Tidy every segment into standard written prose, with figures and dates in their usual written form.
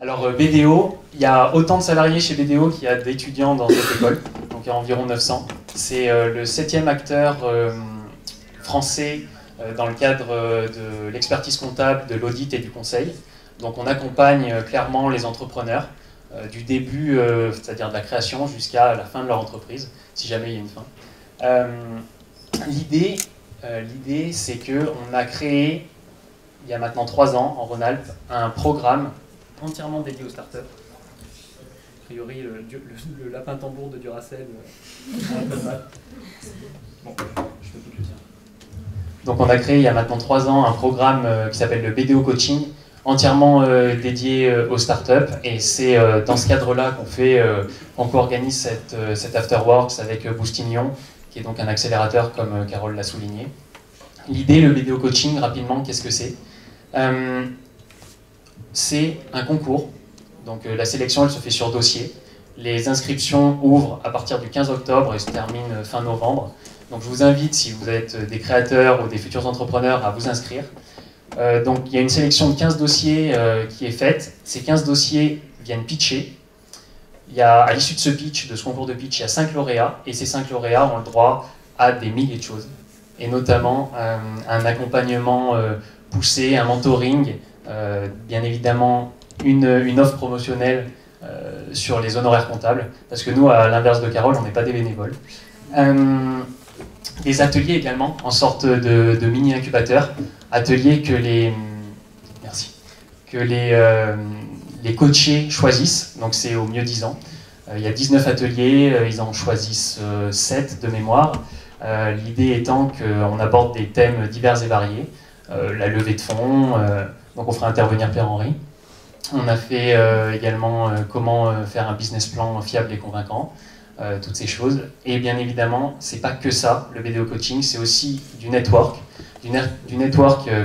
Alors BDO, il y a autant de salariés chez BDO qu'il y a d'étudiants dans cette école, donc il y a environ 900. C'est le 7e acteur français dans le cadre de l'expertise comptable, de l'audit et du conseil. Donc on accompagne clairement les entrepreneurs du début, c'est-à-dire de la création jusqu'à la fin de leur entreprise, si jamais il y a une fin. L'idée, c'est qu'on a créé, il y a maintenant 3 ans, en Rhône-Alpes, un programme entièrement dédié aux startups. A priori, le lapin tambour de Duracell. Bon, je peux tout le dire. Donc on a créé il y a maintenant 3 ans un programme qui s'appelle le BDO Coaching, entièrement dédié aux startups. Et c'est dans ce cadre-là qu'on co-organise cette Afterworks avec Boost in Lyon, qui est donc un accélérateur, comme Carole l'a souligné. L'idée, le BDO Coaching, rapidement, qu'est-ce que c'est? C'est un concours, donc la sélection elle se fait sur dossier. Les inscriptions ouvrent à partir du 15 octobre et se terminent fin novembre. Donc je vous invite, si vous êtes des créateurs ou des futurs entrepreneurs, à vous inscrire. Donc il y a une sélection de 15 dossiers qui est faite. Ces 15 dossiers viennent pitcher. Il y a, à l'issue de ce concours de pitch, il y a 5 lauréats. Et ces 5 lauréats ont le droit à des milliers de choses. Et notamment un accompagnement poussé, un mentoring. Bien évidemment, une offre promotionnelle sur les honoraires comptables, parce que nous, à l'inverse de Carole, on n'est pas des bénévoles. Des ateliers également, en sorte de mini-incubateurs, ateliers que les coachés choisissent, donc c'est au mieux 10 ans. Il y a 19 ateliers, ils en choisissent 7 de mémoire, l'idée étant qu'on aborde des thèmes divers et variés, la levée de fonds, donc on fera intervenir Pierre-Henri. On a fait également comment faire un business plan fiable et convaincant, toutes ces choses. Et bien évidemment, c'est pas que ça, le BDO Coaching, c'est aussi du network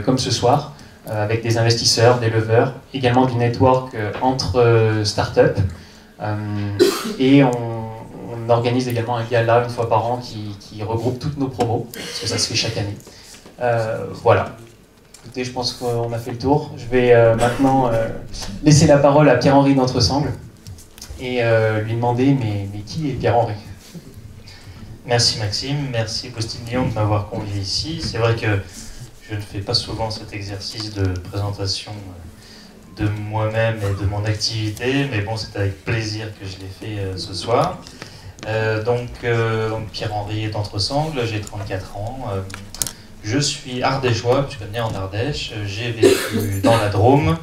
comme ce soir, avec des investisseurs, des leveurs, également du network entre startups. Et on organise également un gala une fois par an qui regroupe toutes nos promos, parce que ça se fait chaque année. Voilà. Écoutez, je pense qu'on a fait le tour. Je vais maintenant laisser la parole à Pierre-Henri Dentressangle et lui demander mais qui est Pierre-Henri? Merci Maxime, merci Boost in Lyon de m'avoir convié ici. C'est vrai que je ne fais pas souvent cet exercice de présentation de moi-même et de mon activité, mais bon, c'est avec plaisir que je l'ai fait ce soir. Donc Pierre-Henri Dentressangle, j'ai 34 ans. Je suis ardéchois, puisque je suis né en Ardèche, j'ai vécu dans la Drôme,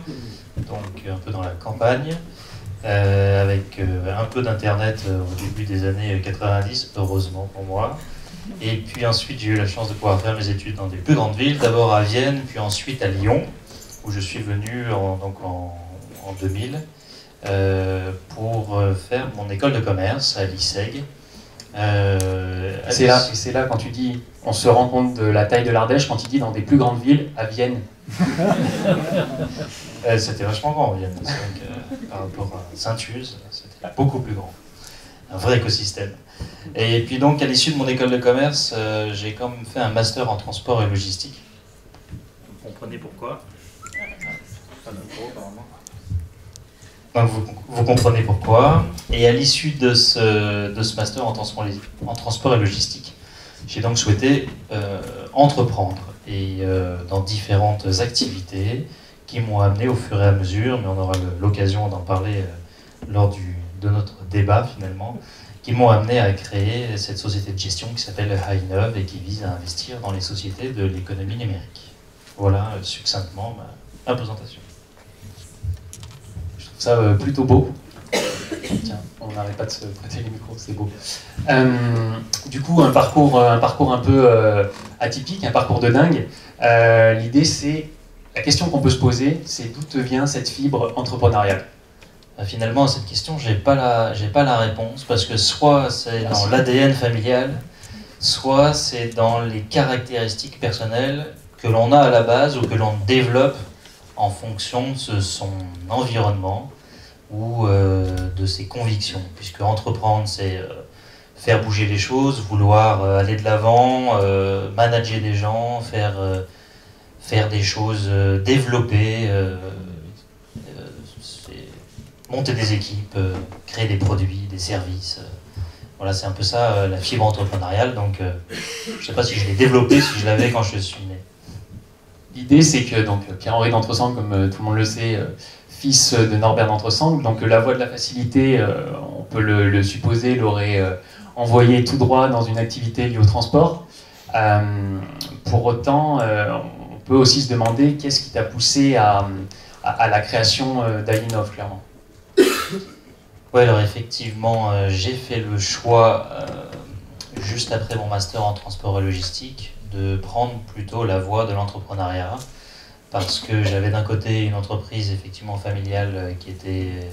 donc un peu dans la campagne, avec un peu d'internet au début des années 90, heureusement pour moi. Et puis ensuite j'ai eu la chance de pouvoir faire mes études dans des plus grandes villes, d'abord à Vienne, puis ensuite à Lyon, où je suis venu en 2000 pour faire mon école de commerce à l'ISEG. C'est là quand tu dis on se rend compte de la taille de l'Ardèche, quand il dit dans des plus grandes villes, à Vienne. C'était vachement grand Vienne, donc, par rapport à Saint-Uz, c'était beaucoup plus grand, un vrai écosystème. Et puis donc à l'issue de mon école de commerce, j'ai quand même fait un master en transport et logistique. Vous comprenez pourquoi? Pas de micro, apparemment. Donc vous comprenez pourquoi. Et à l'issue de ce master en transport et logistique, j'ai donc souhaité entreprendre et dans différentes activités qui m'ont amené au fur et à mesure, mais on aura l'occasion d'en parler lors de notre débat finalement, qui m'ont amené à créer cette société de gestion qui s'appelle Hi inov et qui vise à investir dans les sociétés de l'économie numérique. Voilà succinctement ma présentation. Ça plutôt beau. Tiens, on n'arrête pas de se prêter les micros, c'est beau. Du coup, un parcours un peu atypique, un parcours de dingue. L'idée, c'est la question qu'on peut se poser, c'est d'où te vient cette fibre entrepreneuriale? Finalement, à cette question, j'ai pas la réponse parce que soit c'est dans l'ADN familial, soit c'est dans les caractéristiques personnelles que l'on a à la base ou que l'on développe en fonction de son environnement ou de ses convictions. Puisque entreprendre, c'est faire bouger les choses, vouloir aller de l'avant, manager des gens, faire des choses développer. monter des équipes, créer des produits, des services. Voilà, c'est un peu ça, la fibre entrepreneuriale. Donc, je ne sais pas si je l'ai développée, si je l'avais quand je suis né. L'idée, c'est que Pierre-Henri Dentressangle, comme tout le monde le sait, fils de Norbert Dentressangle, donc la voie de la facilité, on peut le supposer, l'aurait envoyé tout droit dans une activité liée au transport. Pour autant, on peut aussi se demander qu'est-ce qui t'a poussé à la création d'Hi inov, clairement. Oui, alors effectivement, j'ai fait le choix, juste après mon master en transport et logistique, de prendre plutôt la voie de l'entrepreneuriat, parce que j'avais d'un côté une entreprise effectivement familiale qui était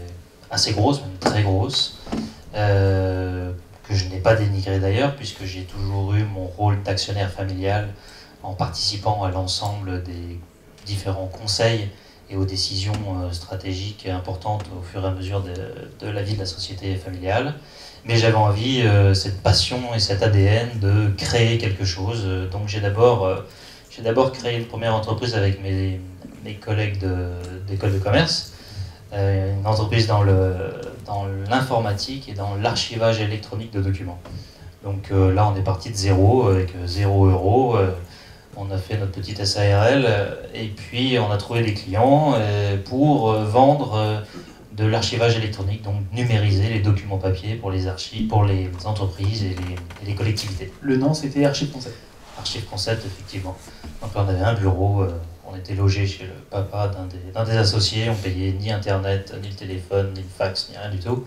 assez grosse, même très grosse, que je n'ai pas dénigré d'ailleurs, puisque j'ai toujours eu mon rôle d'actionnaire familial en participant à l'ensemble des différents conseils et aux décisions stratégiques importantes au fur et à mesure de la vie de la société familiale. Mais j'avais envie, cette passion et cet ADN, de créer quelque chose. Donc j'ai d'abord créé une première entreprise avec mes collègues d'école de commerce, une entreprise dans l'informatique et dans l'archivage électronique de documents. Donc là, on est parti de zéro, avec 0 €. On a fait notre petite SARL et puis on a trouvé des clients pour vendre de l'archivage électronique, donc numériser les documents papier pour les archives, pour les entreprises et les collectivités. Le nom, c'était Archive Concept. Archive Concept, effectivement. Donc on avait un bureau, on était logé chez le papa d'un des associés, on payait ni internet, ni le téléphone, ni le fax, ni rien du tout.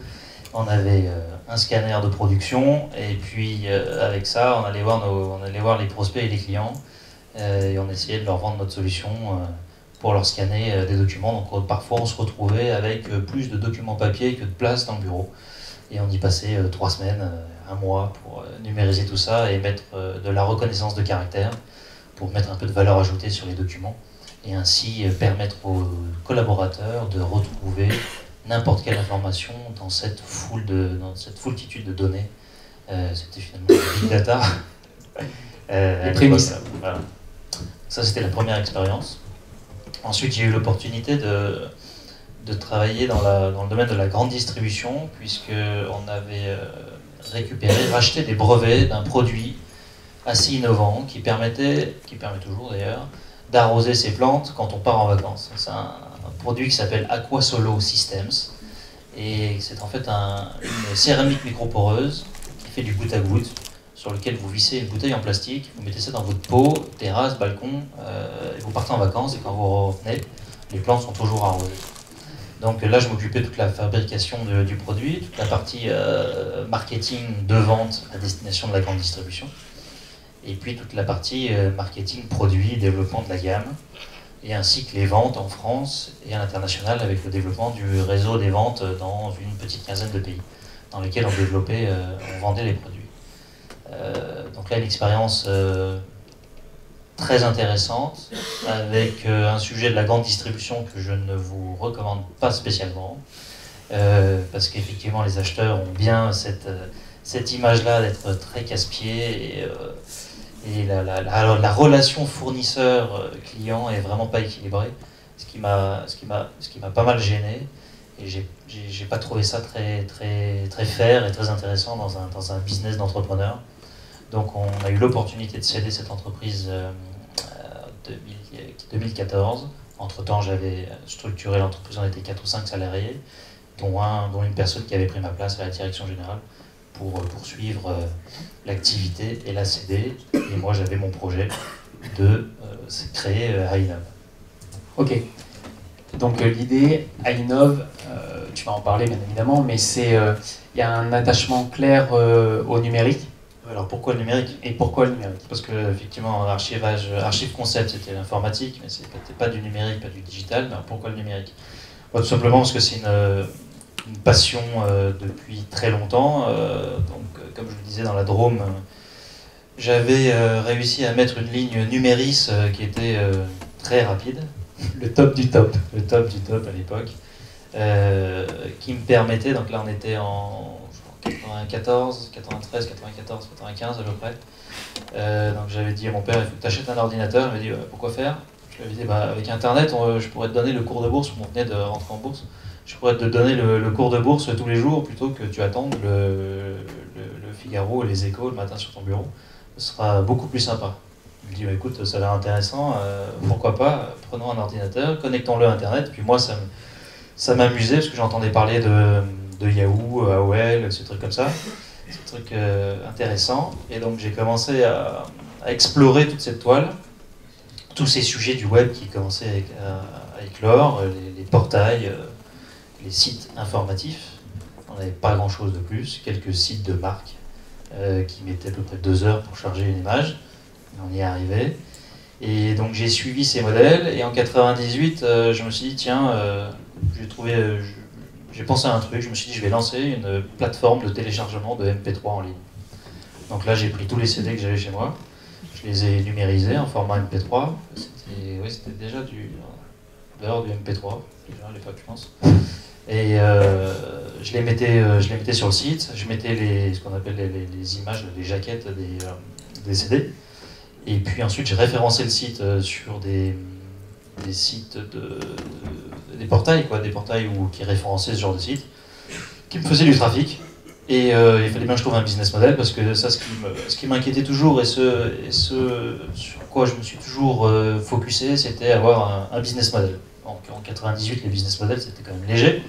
On avait un scanner de production et puis avec ça, on allait voir les prospects et les clients. Et on essayait de leur vendre notre solution pour leur scanner des documents. Donc parfois on se retrouvait avec plus de documents papier que de place dans le bureau. Et on y passait 3 semaines, 1 mois pour numériser tout ça et mettre de la reconnaissance de caractère pour mettre un peu de valeur ajoutée sur les documents et ainsi permettre aux collaborateurs de retrouver n'importe quelle information dans cette foultitude de données. C'était finalement le big data. Les prémices. Voilà. Ça, c'était la première expérience. Ensuite, j'ai eu l'opportunité de travailler dans le domaine de la grande distribution, puisqu'on avait racheté des brevets d'un produit assez innovant qui permet toujours d'ailleurs, d'arroser ses plantes quand on part en vacances. C'est un produit qui s'appelle Aqua Solo Systems, et c'est en fait une céramique microporeuse qui fait du goutte à goutte, sur lequel vous vissez une bouteille en plastique, vous mettez ça dans votre pot, terrasse, balcon, et vous partez en vacances, et quand vous revenez, les plantes sont toujours arrosées. Donc là, je m'occupais de toute la fabrication du produit, toute la partie marketing de vente à destination de la grande distribution, et puis toute la partie marketing produit, développement de la gamme, et ainsi que les ventes en France et à l'international avec le développement du réseau des ventes dans une petite quinzaine de pays, dans lesquels on vendait les produits. Donc là, une expérience très intéressante avec un sujet de la grande distribution que je ne vous recommande pas spécialement parce qu'effectivement les acheteurs ont bien cette image-là d'être très casse-pied et la relation fournisseur-client est vraiment pas équilibrée, ce qui m'a pas mal gêné. Et j'ai pas trouvé ça très fair et très intéressant dans un business d'entrepreneur. Donc on a eu l'opportunité de céder cette entreprise en 2014. Entre-temps, j'avais structuré l'entreprise, on était 4 ou 5 salariés, dont une personne qui avait pris ma place à la direction générale pour poursuivre l'activité et la céder. Et moi, j'avais mon projet de créer Hi inov. Ok. Donc l'idée, Hi inov, tu vas en parler bien évidemment, mais il y a un attachement clair au numérique. Alors pourquoi le numérique? Et pourquoi le numérique? Parce que effectivement, Archive Concept, c'était l'informatique, mais c'était pas du numérique, pas du digital. Mais alors, pourquoi le numérique? Tout simplement parce que c'est une passion depuis très longtemps. Donc comme je le disais, dans la Drôme, j'avais réussi à mettre une ligne numéris qui était très rapide. Le top du top. Le top du top à l'époque. Qui me permettait, donc là on était en 94, 93, 94, 95 à peu près. Donc j'avais dit à mon père, il faut que tu achètes un ordinateur. Il m'a dit, pourquoi faire? Je lui ai dit, bah, avec internet, je pourrais te donner le cours de bourse. On venait de rentrer en bourse. je pourrais te donner le cours de bourse tous les jours plutôt que tu attendes le Figaro et les Échos le matin sur ton bureau. Ce sera beaucoup plus sympa. Il dit, écoute, ça a l'air intéressant, pourquoi pas, prenons un ordinateur, connectons-le à Internet, puis moi ça m'amusait parce que j'entendais parler de Yahoo, AOL, ces trucs comme ça, ces trucs intéressants. Et donc j'ai commencé à explorer toute cette toile, tous ces sujets du web qui commençaient à éclore, les portails, les sites informatifs, on n'avait pas grand-chose de plus, quelques sites de marque qui mettaient à peu près 2 heures pour charger une image. On y est arrivé. Et donc j'ai suivi ces modèles, et en 98, je me suis dit, tiens, j'ai pensé à un truc, je me suis dit, je vais lancer une plateforme de téléchargement de MP3 en ligne. Donc là, j'ai pris tous les CD que j'avais chez moi, je les ai numérisés en format MP3. C'était déjà dehors du MP3, déjà à l'époque, je pense. Et je les mettais sur le site, je mettais ce qu'on appelle les images, les jaquettes des CD. Et puis ensuite, j'ai référencé le site sur des sites des portails, quoi, des portails qui référençaient ce genre de sites, qui me faisaient du trafic. Et il fallait bien que je trouve un business model, parce que ça, ce qui m'inquiétait toujours, et ce sur quoi je me suis toujours focusé, c'était avoir un business model. En 98, les business models, c'était quand même léger.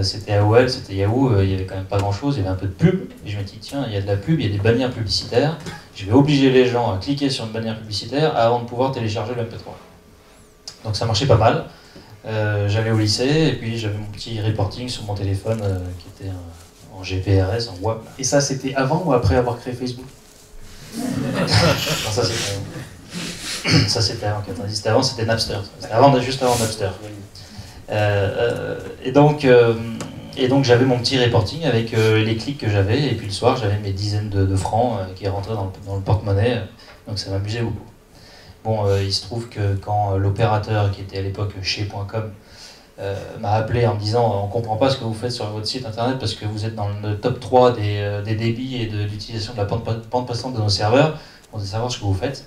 C'était AOL, c'était Yahoo, il n'y avait quand même pas grand-chose, il y avait un peu de pub. Et je me dis, tiens, il y a de la pub, il y a des bannières publicitaires. Je vais obliger les gens à cliquer sur une bannière publicitaire avant de pouvoir télécharger le MP3. Donc ça marchait pas mal. J'allais au lycée, et puis j'avais mon petit reporting sur mon téléphone qui était en GPRS, en WAP. Et ça, c'était avant ou après avoir créé Facebook? Non, ça, c'était avant. C'était avant, c'était Napster. C'était juste avant Napster. Et donc j'avais mon petit reporting avec les clics que j'avais, et puis le soir j'avais mes dizaines de francs qui rentraient dans le porte-monnaie, donc ça m'amusait beaucoup. Bon, il se trouve que quand l'opérateur, qui était à l'époque chez.com, m'a appelé en me disant « on comprend pas ce que vous faites sur votre site internet parce que vous êtes dans le top 3 des débits et de l'utilisation de la bande passante de nos serveurs, on veut savoir ce que vous faites ».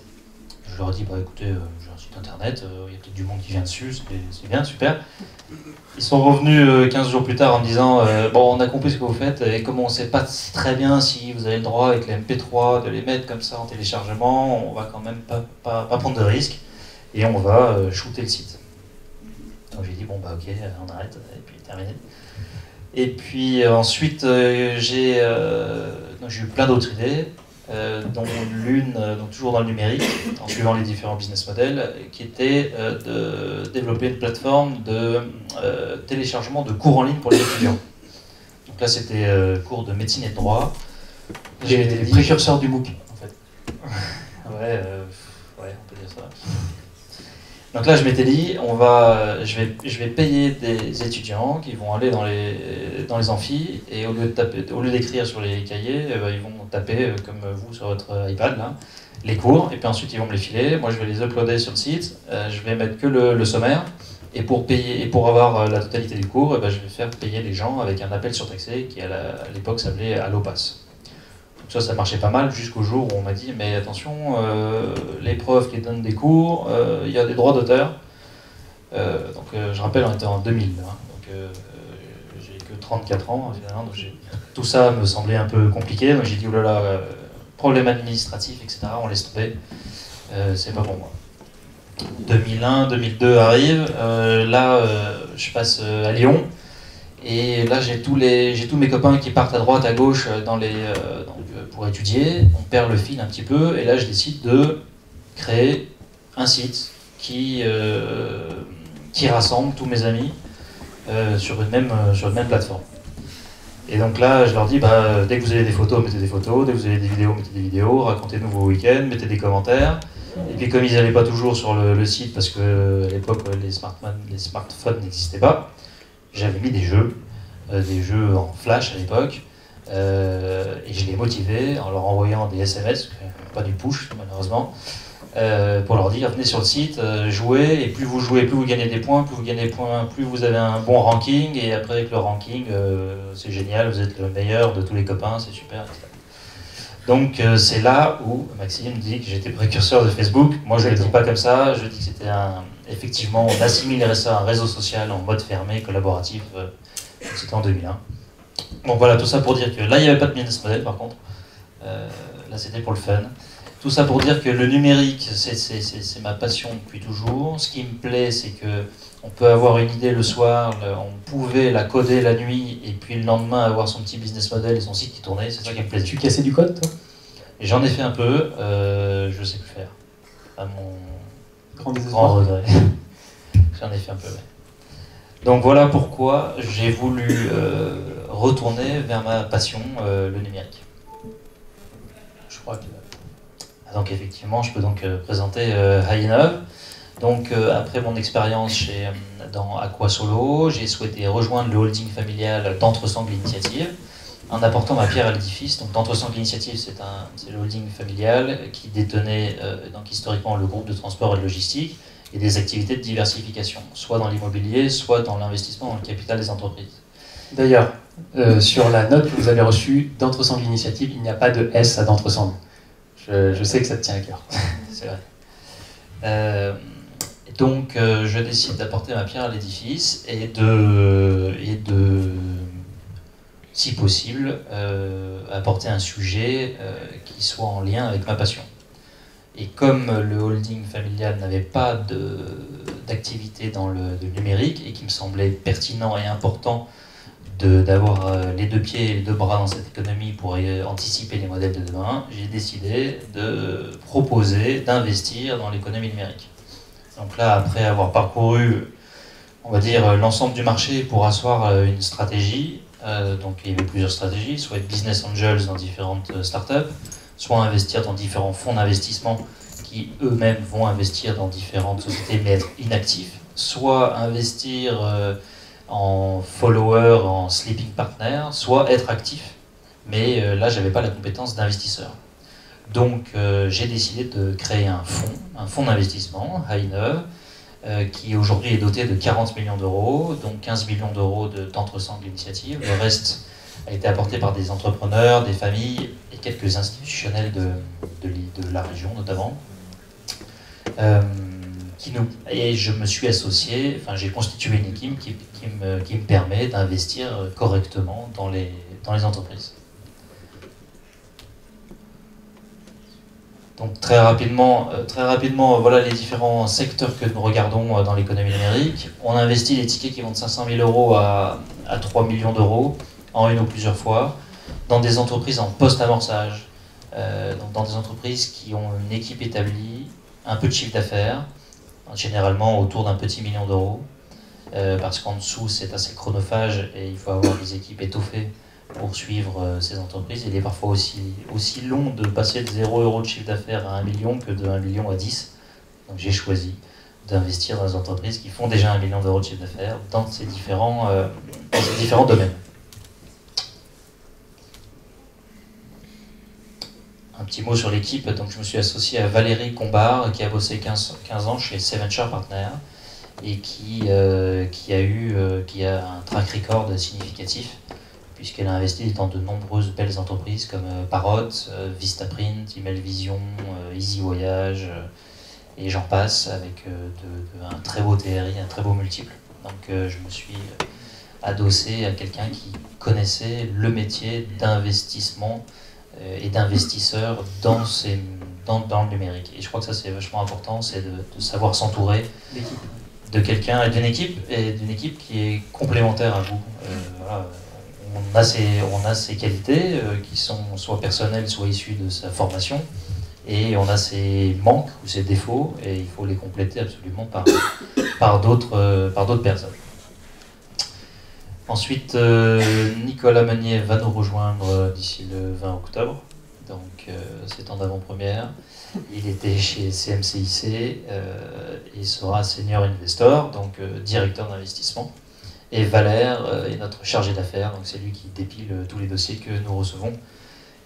Je leur ai dit, bah écoutez, j'ai un site internet, il y a peut-être du monde qui vient dessus, c'est bien, super. Ils sont revenus 15 jours plus tard en me disant, bon, on a compris ce que vous faites, et comme on ne sait pas très bien si vous avez le droit avec les MP3 de les mettre comme ça en téléchargement, on va quand même pas prendre de risques, et on va shooter le site. Donc j'ai dit, bon, bah ok, on arrête, et puis terminé. Et puis ensuite, j'ai eu plein d'autres idées. Dont l'une, toujours dans le numérique, en suivant les différents business models, qui était de développer une plateforme de téléchargement de cours en ligne pour les étudiants. Donc là, c'était cours de médecine et de droit. J'ai été les précurseurs du MOOC, en fait. Ouais, on peut dire ça. Donc là, je m'étais dit, je vais payer des étudiants qui vont aller dans les amphis, et au lieu d'écrire sur les cahiers, ils vont taper, comme vous sur votre iPad, là, les cours, et puis ensuite ils vont me les filer. Moi, je vais les uploader sur le site, je vais mettre que le sommaire, et pour avoir la totalité du cours, je vais faire payer les gens avec un appel surtaxé qui, à l'époque, s'appelait Allopass. Donc ça marchait pas mal jusqu'au jour où on m'a dit « mais attention, les profs qui donnent des cours, il y a des droits d'auteur ». Donc je rappelle, on était en 2000, hein, donc j'ai que 34 ans, donc tout ça me semblait un peu compliqué, donc j'ai dit « oh là là, problème administratif, etc., on laisse tomber, c'est pas pour moi ». 2001, 2002 arrive, là je passe à Lyon, et là j'ai tous mes copains qui partent à droite, à gauche pour étudier, on perd le fil un petit peu, et là je décide de créer un site qui rassemble tous mes amis sur une même plateforme. Et donc là je leur dis, bah, dès que vous avez des photos, mettez des photos, dès que vous avez des vidéos, mettez des vidéos, racontez-nous vos week-ends, mettez des commentaires. Et puis comme ils n'allaient pas toujours sur le site, parce que à l'époque les smartphones n'existaient pas, j'avais mis des jeux en flash à l'époque, et je les motivais en leur envoyant des SMS, pas du push malheureusement, pour leur dire venez sur le site, jouez, et plus vous jouez, plus vous gagnez des points, plus vous avez un bon ranking, et après avec le ranking, c'est génial, vous êtes le meilleur de tous les copains, c'est super, etc. Donc c'est là où Maxime dit que j'étais précurseur de Facebook. Moi je ne le dis pas comme ça, je dis que c'était un... Effectivement, on assimilerait ça à un réseau social en mode fermé, collaboratif, c'était en 2001. Donc voilà, tout ça pour dire que là il n'y avait pas de business model par contre, là c'était pour le fun. Tout ça pour dire que le numérique, c'est ma passion depuis toujours. Ce qui me plaît, c'est qu'on peut avoir une idée le soir, on pouvait la coder la nuit, et puis le lendemain avoir son petit business model et son site qui tournait, c'est ça qui me plaît. Tu cassais du code, toi? J'en ai fait un peu, je sais plus faire. À mon grand regret. J'en ai fait un peu, ouais. Donc voilà pourquoi j'ai voulu retourner vers ma passion, le numérique. Je crois que... Donc effectivement, je peux donc présenter Hi inov. Donc après mon expérience dans Aqua Solo, j'ai souhaité rejoindre le holding familial Dentressangle Initiative en apportant ma pierre à l'édifice. Donc Dentressangle Initiative, c'est le holding familial qui détenait donc historiquement le groupe de transport et de logistique et des activités de diversification, soit dans l'immobilier, soit dans l'investissement dans le capital des entreprises. D'ailleurs, sur la note que vous avez reçue Dentressangle Initiative, il n'y a pas de S à Dentressangle. Je sais que ça te tient à cœur. C'est vrai. Donc, je décide d'apporter ma pierre à l'édifice et de, si possible, apporter un sujet qui soit en lien avec ma passion. Et comme le holding familial n'avait pas d'activité dans le numérique et qu'il me semblait pertinent et important d'avoir les deux pieds et les deux bras dans cette économie pour anticiper les modèles de demain, j'ai décidé de proposer d'investir dans l'économie numérique. Donc là, après avoir parcouru, on va dire, l'ensemble du marché pour asseoir une stratégie, donc il y avait plusieurs stratégies, soit être business angels dans différentes startups, soit investir dans différents fonds d'investissement qui eux-mêmes vont investir dans différentes sociétés mais être inactifs, soit investir en follower, en sleeping partner, soit être actif. Mais là, j'avais pas la compétence d'investisseur. Donc, j'ai décidé de créer un fonds d'investissement, Hi inov, qui aujourd'hui est doté de 40 millions d'euros, donc 15 millions d'euros d'Entressangle Initiative. Le reste a été apporté par des entrepreneurs, des familles et quelques institutionnels de la région, notamment. Et je me suis associé, enfin j'ai constitué une équipe qui me permet d'investir correctement dans les entreprises. Donc très rapidement, voilà les différents secteurs que nous regardons dans l'économie numérique. On investit des tickets qui vont de 500 000 euros à 3 millions d'euros en une ou plusieurs fois dans des entreprises en post-amorçage, donc dans des entreprises qui ont une équipe établie, un peu de chiffre d'affaires, généralement autour d'un petit million d'euros, parce qu'en dessous c'est assez chronophage et il faut avoir des équipes étoffées pour suivre ces entreprises. Il est parfois aussi long de passer de 0 euros de chiffre d'affaires à 1 million que de 1 million à 10. Donc j'ai choisi d'investir dans des entreprises qui font déjà 1 million d'euros de chiffre d'affaires dans ces différents domaines. Un petit mot sur l'équipe, donc je me suis associé à Valérie Combar, qui a bossé 15 ans chez Seventure Partner et qui a un track record significatif, puisqu'elle a investi dans de nombreuses belles entreprises comme Parotte, Vistaprint, Email Vision, Easy Voyage, et j'en passe, avec un très beau TRI, un très beau multiple. Donc je me suis adossé à quelqu'un qui connaissait le métier d'investissement et d'investisseurs dans le numérique. Et je crois que ça c'est vachement important, c'est de savoir s'entourer de quelqu'un et d'une équipe qui est complémentaire à vous. Voilà. On a ses qualités qui sont soit personnelles, soit issues de sa formation, et on a ses manques ou ses défauts, et il faut les compléter absolument par d'autres personnes. Ensuite, Nicolas Manier va nous rejoindre d'ici le 20 octobre, donc c'est en avant-première. Il était chez CMCIC, il sera senior investor, donc directeur d'investissement. Et Valère est notre chargé d'affaires, donc c'est lui qui dépile tous les dossiers que nous recevons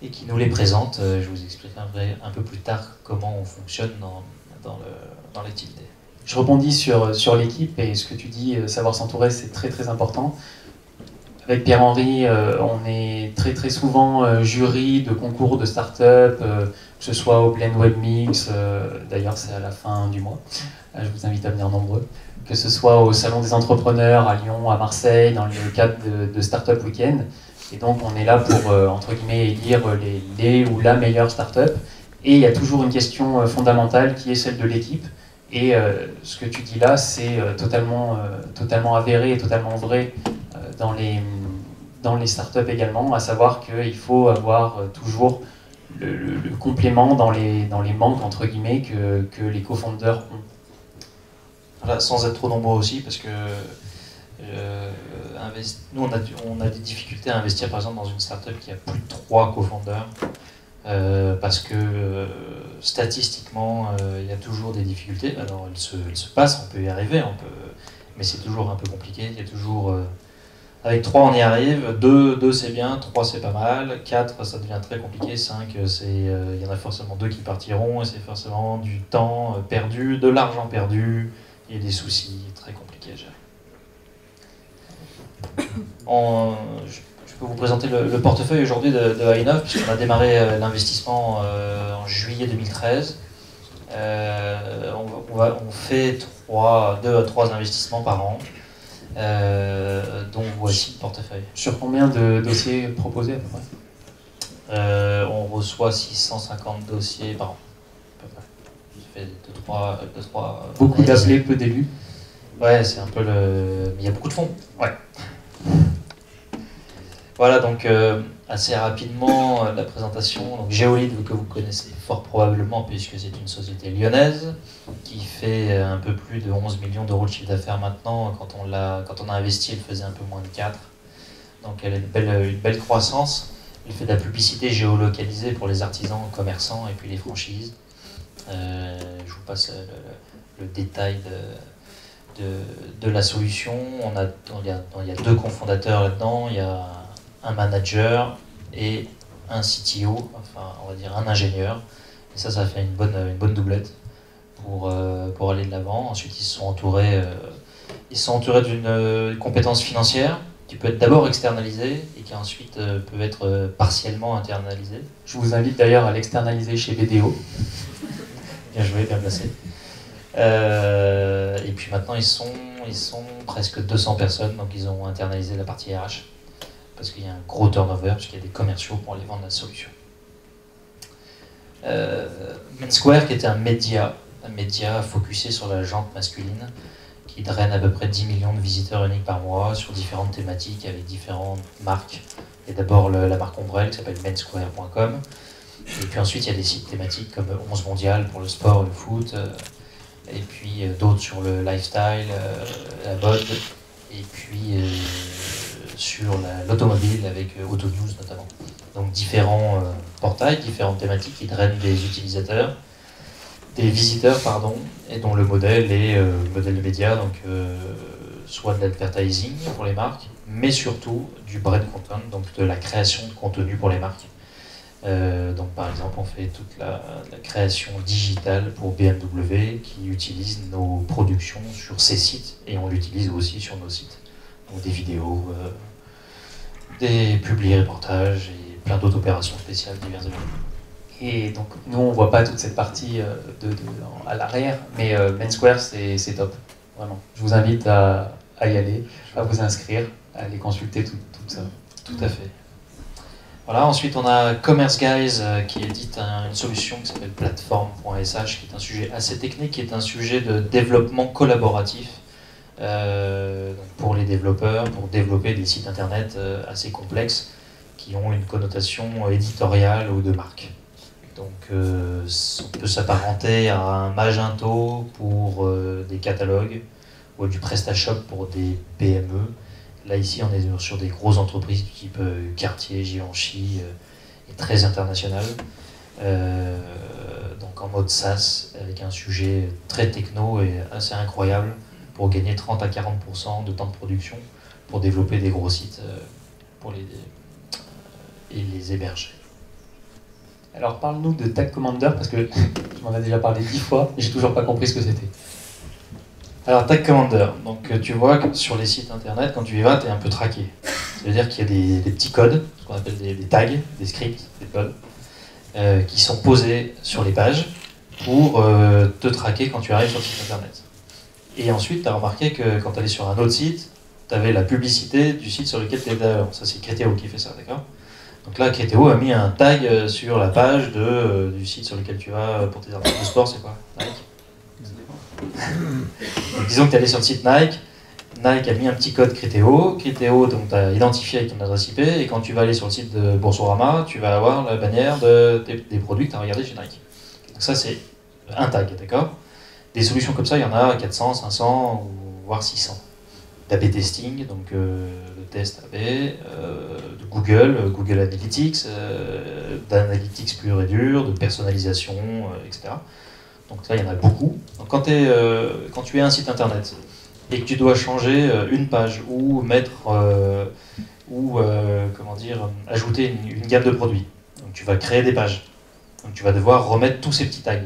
et qui nous les présente. Je vous expliquerai un peu plus tard comment on fonctionne dans l'activité. Je rebondis sur l'équipe et ce que tu dis, savoir s'entourer, c'est très très important. Avec Pierre-Henri, on est très souvent jury de concours de start-up, que ce soit au Blend Web Mix, d'ailleurs c'est à la fin du mois, je vous invite à venir nombreux, que ce soit au Salon des entrepreneurs à Lyon, à Marseille, dans le cadre de Startup Weekend. Et donc on est là pour, entre guillemets, élire les ou la meilleure start-up. Et il y a toujours une question fondamentale qui est celle de l'équipe. Et ce que tu dis là, c'est totalement avéré et totalement vrai dans les startups également, à savoir qu'il faut avoir toujours le complément dans les manques, entre guillemets, que les co-founders ont. Voilà, sans être trop nombreux aussi, parce que nous, on a des difficultés à investir, par exemple, dans une startup qui a plus de 3 co-founders, parce que statistiquement, il y a toujours des difficultés. Alors, elles se passent, on peut y arriver, mais c'est toujours un peu compliqué. Il y a toujours... Avec 3, on y arrive. 2 c'est bien. 3, c'est pas mal. 4, ça devient très compliqué. 5, il y en a forcément 2 qui partiront. Et c'est forcément du temps perdu, de l'argent perdu et des soucis très compliqués à gérer. Je peux vous présenter le portefeuille aujourd'hui de Hi inov, puisqu'on a démarré l'investissement en juillet 2013. On fait 2 à 3 investissements par an. Donc voici le portefeuille. Sur combien de dossiers proposés à peu près ? On reçoit 650 dossiers par an. J'ai fait 2-3. Beaucoup d'appelés, peu d'élus. Ouais, c'est un peu le... Il y a beaucoup de fonds. Ouais. Voilà, donc assez rapidement la présentation. Geolid, que vous connaissez fort probablement, puisque c'est une société lyonnaise qui fait un peu plus de 11 millions d'euros de chiffre d'affaires maintenant. Quand on a investi, elle faisait un peu moins de 4. Donc elle a une belle croissance. Elle fait de la publicité géolocalisée pour les artisans, commerçants et puis les franchises. Je vous passe le détail de la solution. Il y a 2 cofondateurs là-dedans. Il y a un manager et un CTO, enfin on va dire un ingénieur. Et ça fait une bonne doublette pour aller de l'avant. Ensuite ils sont entourés d'une compétence financière qui peut être d'abord externalisée et qui ensuite peut être partiellement internalisée. Je vous invite d'ailleurs à l'externaliser chez BDO. Bien joué, bien placé. Et puis maintenant ils sont presque 200 personnes, donc ils ont internalisé la partie RH. Parce qu'il y a un gros turnover, parce qu'il y a des commerciaux pour aller vendre la solution. MenSquare, qui était un média focusé sur la jante masculine, qui draine à peu près 10 millions de visiteurs uniques par mois sur différentes thématiques avec différentes marques. Et d'abord la marque ombrelle qui s'appelle MenSquare.com. Et puis ensuite il y a des sites thématiques comme 11 mondial pour le sport, le foot, et puis d'autres sur le lifestyle, la mode, et puis... sur l'automobile avec AutoNews notamment. Donc différents portails, différentes thématiques qui drainent des visiteurs, et dont le modèle est modèle de médias, donc soit de l'advertising pour les marques, mais surtout du brand content, donc de la création de contenu pour les marques. Donc par exemple, on fait toute la création digitale pour BMW qui utilise nos productions sur ses sites, et on l'utilise aussi sur nos sites. Donc des vidéos, des publi-reportages et plein d'autres opérations spéciales diverses. Et donc nous on voit pas toute cette partie à l'arrière, mais MenSquare c'est top, vraiment. Je vous invite à y aller, à vous inscrire, à aller consulter tout ça. Tout à fait. Voilà, ensuite on a Commerce Guys qui édite une solution qui s'appelle platform.sh, qui est un sujet assez technique, qui est un sujet de développement collaboratif. Pour les développeurs, pour développer des sites internet assez complexes qui ont une connotation éditoriale ou de marque. Donc on peut s'apparenter à un Magento pour des catalogues ou du PrestaShop pour des PME. Là ici on est sur des grosses entreprises du type Cartier, Givenchy et très internationales. Donc en mode SaaS avec un sujet très techno et assez incroyable, pour gagner 30 à 40% de temps de production pour développer des gros sites et les héberger. Alors parle-nous de Tag Commander, parce que je m'en ai déjà parlé 10 fois et j'ai toujours pas compris ce que c'était. Alors Tag Commander, donc tu vois que sur les sites internet, quand tu y vas, tu es un peu traqué. C'est-à-dire qu'il y a des petits codes, ce qu'on appelle des tags, des scripts, des codes, qui sont posés sur les pages pour te traquer quand tu arrives sur le site internet. Et ensuite, tu as remarqué que quand tu allais sur un autre site, tu avais la publicité du site sur lequel tu étais. Ça, c'est Criteo qui fait ça, d'accord? Donc là, Criteo a mis un tag sur la page de, du site sur lequel tu vas pour tes articles de sport, c'est quoi? Nike. Donc, disons que tu allais sur le site Nike, Nike a mis un petit code Criteo, Criteo donc t'as identifié avec ton adresse IP, et quand tu vas aller sur le site de Boursorama, tu vas avoir la bannière des produits que tu as regardé chez Nike. Donc ça c'est un tag, d'accord? Des solutions comme ça, il y en a 400, 500, ou voire 600. D'AB testing, donc le test AB, de Google, Google Analytics, d'analytics pur et dur, de personnalisation, etc. Donc ça il y en a beaucoup. Donc quand tu es un site internet, et que tu dois changer une page ou mettre comment dire, ajouter une gamme de produits. Donc tu vas créer des pages. Donc tu vas devoir remettre tous ces petits tags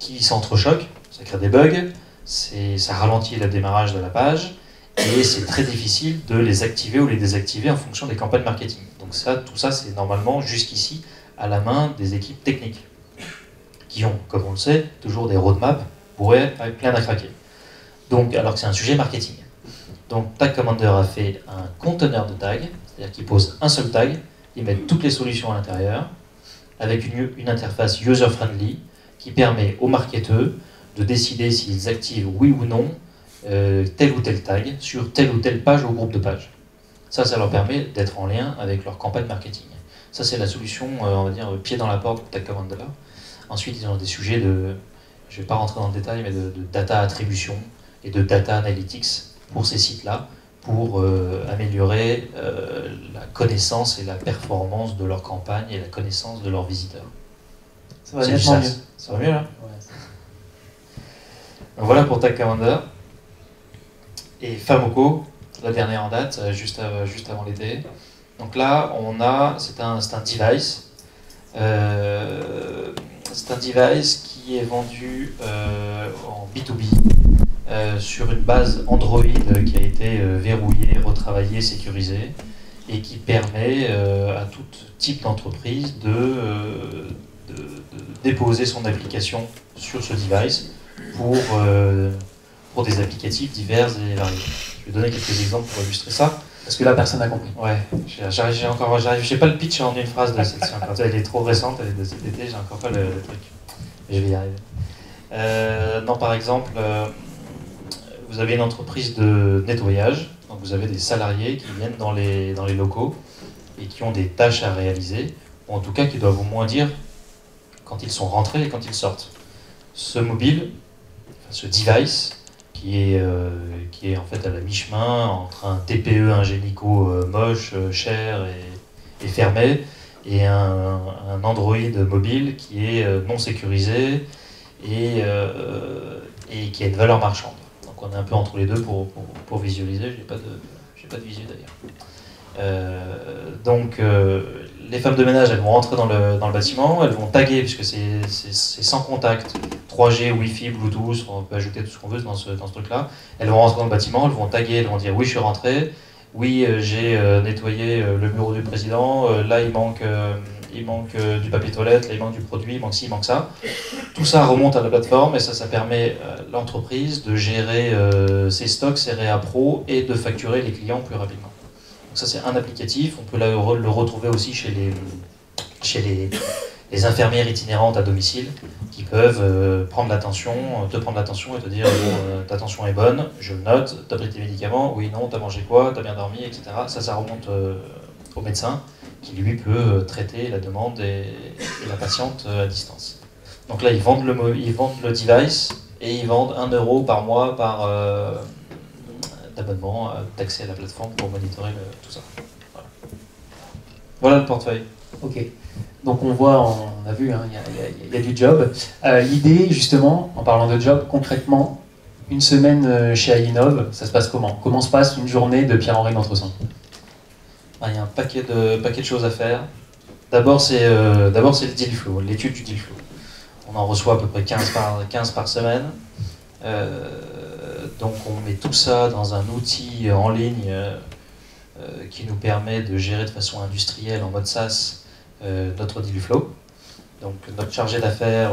qui s'entrechoquent, ça crée des bugs, ça ralentit le démarrage de la page et c'est très difficile de les activer ou les désactiver en fonction des campagnes marketing. Donc ça, tout ça c'est normalement jusqu'ici à la main des équipes techniques qui ont, comme on le sait, toujours des roadmaps pour être plein à craquer. Donc, alors que c'est un sujet marketing. Donc Tag Commander a fait un conteneur de tags, c'est-à-dire qu'il pose un seul tag, il met toutes les solutions à l'intérieur, avec une interface user-friendly qui permet aux marketeurs de décider s'ils activent oui ou non tel ou tel tag sur telle ou telle page ou groupe de pages. Ça leur permet d'être en lien avec leur campagne marketing. Ça, c'est la solution, on va dire, pied dans la porte de Tag Commander. Ensuite, ils ont des sujets de, je ne vais pas rentrer dans le détail, mais de data attribution, et de data analytics pour ces sites-là, pour améliorer la connaissance et la performance de leur campagne et la connaissance de leurs visiteurs. Ça va nettement mieux. Ça va mieux, là, ouais. Donc voilà pour Tag Commander. Et Famoco, la dernière en date, juste avant l'été. Donc là, on a, c'est un device. C'est un device qui est vendu en B2B. Sur une base Android qui a été verrouillée, retravaillée, sécurisée et qui permet à tout type d'entreprise de déposer son application sur ce device pour des applicatifs divers et variés. Je vais donner quelques exemples pour illustrer ça. Parce que là, personne n'a compris. Ouais, j'ai pas le pitch en une phrase de cette séquence. Elle est trop récente, elle est de cet été, j'ai encore pas le truc. Mais je vais y arriver. Non, par exemple... vous avez une entreprise de nettoyage, donc vous avez des salariés qui viennent dans les locaux et qui ont des tâches à réaliser, ou en tout cas qui doivent au moins dire quand ils sont rentrés et quand ils sortent. Ce mobile, enfin ce device, qui est en fait à la mi-chemin entre un TPE, un génico moche, cher et fermé, et un Android mobile qui est non sécurisé et qui a une valeur marchande. On est un peu entre les deux pour visualiser, j'ai pas de visu d'ailleurs. Donc les femmes de ménage, elles vont rentrer dans le bâtiment, elles vont taguer, puisque c'est sans contact, 3G, Wi-Fi, Bluetooth, on peut ajouter tout ce qu'on veut dans ce truc-là. Elles vont rentrer dans le bâtiment, elles vont taguer, elles vont dire oui je suis rentré, oui j'ai nettoyé le bureau du président, là il manque du papier toilette, là, il manque du produit, il manque ci, il manque ça. Tout ça remonte à la plateforme et ça permet à l'entreprise de gérer ses stocks, ses réa pro et de facturer les clients plus rapidement. Donc ça c'est un applicatif, on peut le retrouver aussi chez les infirmières itinérantes à domicile qui peuvent te prendre l'attention et te dire ta tension est bonne, je le note, t'as pris tes médicaments, oui, non, t'as mangé quoi, t'as bien dormi, etc. Ça remonte au médecin, qui lui peut traiter la demande et la patiente à distance. Donc là, ils vendent le device et ils vendent 1 € par mois par d'abonnement d'accès à la plateforme pour monitorer tout ça. Voilà le portefeuille. Ok. Donc on voit, on a vu, hein, y a du job. L'idée, justement, en parlant de job, concrètement, une semaine chez Hi inov, ça se passe comment? Comment se passe une journée de Pierre-Henri Dentressangle? Il y a un paquet de choses à faire. D'abord, c'est le deal flow, l'étude du deal flow. On en reçoit à peu près 15 par semaine. Donc on met tout ça dans un outil en ligne qui nous permet de gérer de façon industrielle en mode SaaS notre deal flow. Donc notre chargé d'affaires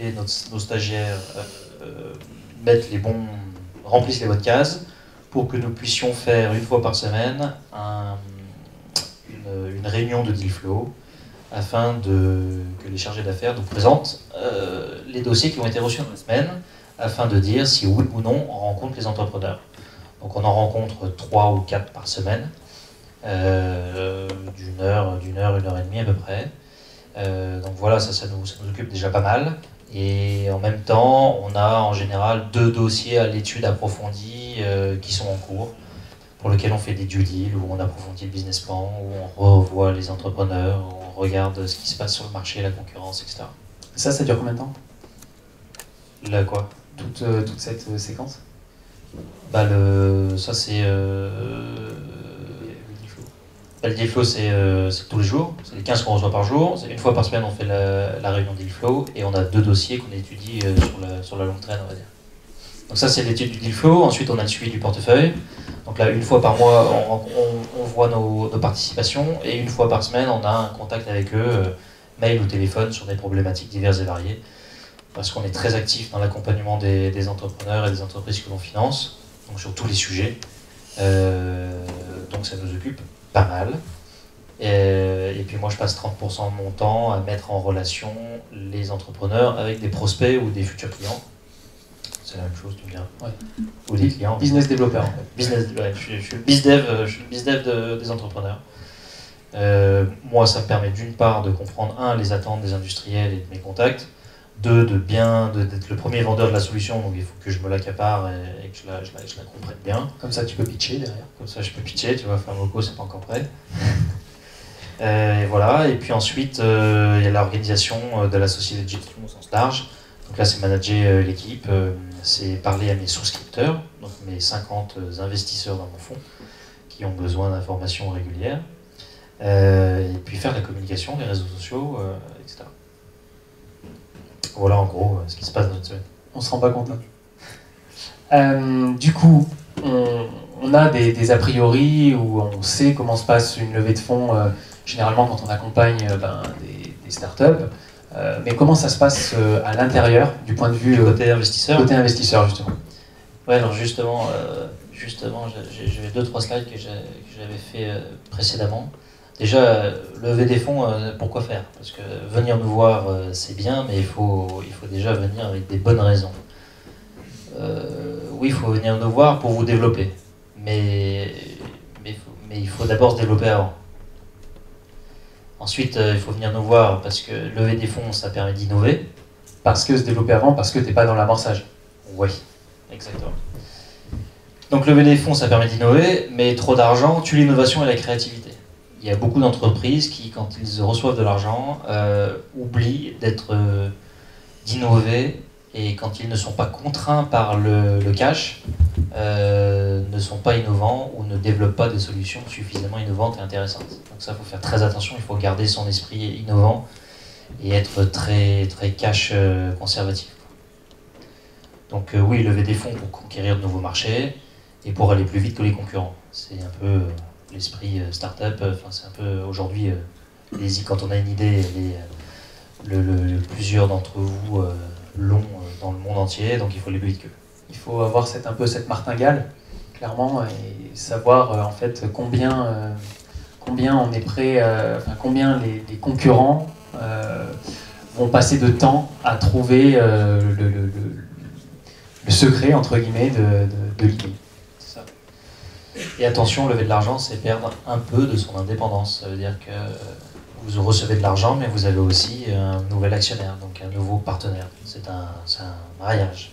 et nos stagiaires mettent les bons, remplissent les bonnes cases pour que nous puissions faire une fois par semaine une réunion de deal flow afin que les chargés d'affaires nous présentent les dossiers qui ont été reçus dans la semaine afin de dire si oui ou non on rencontre les entrepreneurs. Donc on en rencontre 3 ou 4 par semaine, d'une heure, une heure et demie à peu près. Donc voilà, ça nous occupe déjà pas mal. Et en même temps, on a en général 2 dossiers à l'étude approfondie qui sont en cours, pour lesquels on fait des due deals, où on approfondit le business plan, où on revoit les entrepreneurs, où on regarde ce qui se passe sur le marché, la concurrence, etc. Ça dure combien de temps? Là quoi? Toute cette séquence? Bah ça c'est... le deal flow c'est tous les jours, c'est les 15 qu'on reçoit par jour, une fois par semaine on fait la réunion deal flow et on a 2 dossiers qu'on étudie sur la longue traîne on va dire. Donc ça c'est l'étude du deal flow, ensuite on a le suivi du portefeuille, donc là une fois par mois on voit nos participations et une fois par semaine on a un contact avec eux, mail ou téléphone sur des problématiques diverses et variées, parce qu'on est très actif dans l'accompagnement des entrepreneurs et des entreprises que l'on finance, donc sur tous les sujets, donc ça nous occupe pas mal. Et puis moi je passe 30% de mon temps à mettre en relation les entrepreneurs avec des prospects ou des futurs clients. C'est la même chose, tu me diras. Ouais. Ou des clients. Business développeur. En fait. Ouais, je suis le business dev des entrepreneurs. Moi ça me permet d'une part de comprendre les attentes des industriels et de mes contacts, 2 d'être le premier vendeur de la solution, donc il faut que je me l'accapare et que je la comprenne bien. Comme ça tu peux pitcher derrière. Comme ça je peux pitcher, tu vois, faire un loco, c'est pas encore prêt. Et voilà, et puis ensuite il y a l'organisation de la société de gestion au sens large. Donc là c'est manager l'équipe, c'est parler à mes souscripteurs, donc mes 50 investisseurs dans mon fonds qui ont besoin d'informations régulières, et puis faire la communication, les réseaux sociaux, etc. Voilà en gros ce qui se passe dans notre semaine. On se rend pas compte. Du coup, on a des a priori où on sait comment se passe une levée de fonds généralement quand on accompagne des startups. Mais comment ça se passe à l'intérieur du point de vue côté investisseur? Côté investisseur justement. Ouais, alors justement, j'ai 2-3 slides que j'avais fait précédemment. Déjà, lever des fonds, pourquoi faire? Parce que venir nous voir, c'est bien, mais il faut déjà venir avec des bonnes raisons. Oui, il faut venir nous voir pour vous développer, mais il faut d'abord se développer avant. Ensuite, il faut venir nous voir parce que lever des fonds, ça permet d'innover. Parce que se développer avant, parce que t'es pas dans l'amorçage. Oui, exactement. Donc lever des fonds, ça permet d'innover, mais trop d'argent tue l'innovation et la créativité. Il y a beaucoup d'entreprises qui, quand ils reçoivent de l'argent, oublient d'innover, et quand ils ne sont pas contraints par le cash, ne sont pas innovants ou ne développent pas des solutions suffisamment innovantes et intéressantes. Donc ça, il faut faire très attention, il faut garder son esprit innovant et être très, très cash conservatif. Donc oui, lever des fonds pour conquérir de nouveaux marchés et pour aller plus vite que les concurrents. C'est un peu... l'esprit start-up, c'est un peu aujourd'hui, quand on a une idée, plusieurs d'entre vous l'ont dans le monde entier, donc il faut les plus vite qu'eux. Il faut avoir un peu cette martingale, clairement, et savoir en fait combien on est prêt, combien les concurrents vont passer de temps à trouver le secret, entre guillemets, de l'idée. Et attention, lever de l'argent, c'est perdre un peu de son indépendance. Ça veut dire que vous recevez de l'argent, mais vous avez aussi un nouvel actionnaire, donc un nouveau partenaire. C'est un mariage.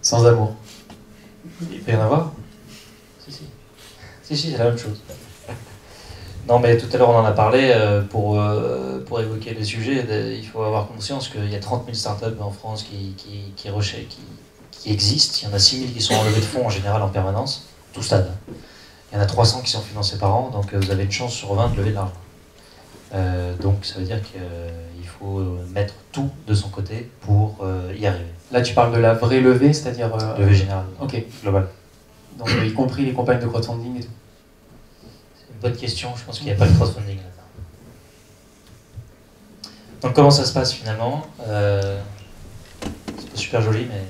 Sans amour. Il peut y en avoir? Si, c'est la même chose. Non, mais tout à l'heure, on en a parlé pour évoquer les sujets. Il faut avoir conscience qu'il y a 30 000 startups en France qui recherchent... qui existent, il y en a 6000 qui sont en levée de fonds en général en permanence, tout stade. Il y en a 300 qui sont financés par an, donc vous avez une chance sur 20 de lever de l'argent. Donc ça veut dire qu'il faut mettre tout de son côté pour y arriver. Là tu parles de la vraie levée, c'est-à-dire... levée générale, ok, globale. Donc y compris les campagnes de crowdfunding et tout. Bonne question, je pense qu'il n'y a pas de crowdfunding là-dedans. Donc comment ça se passe finalement? C'est pas super joli, mais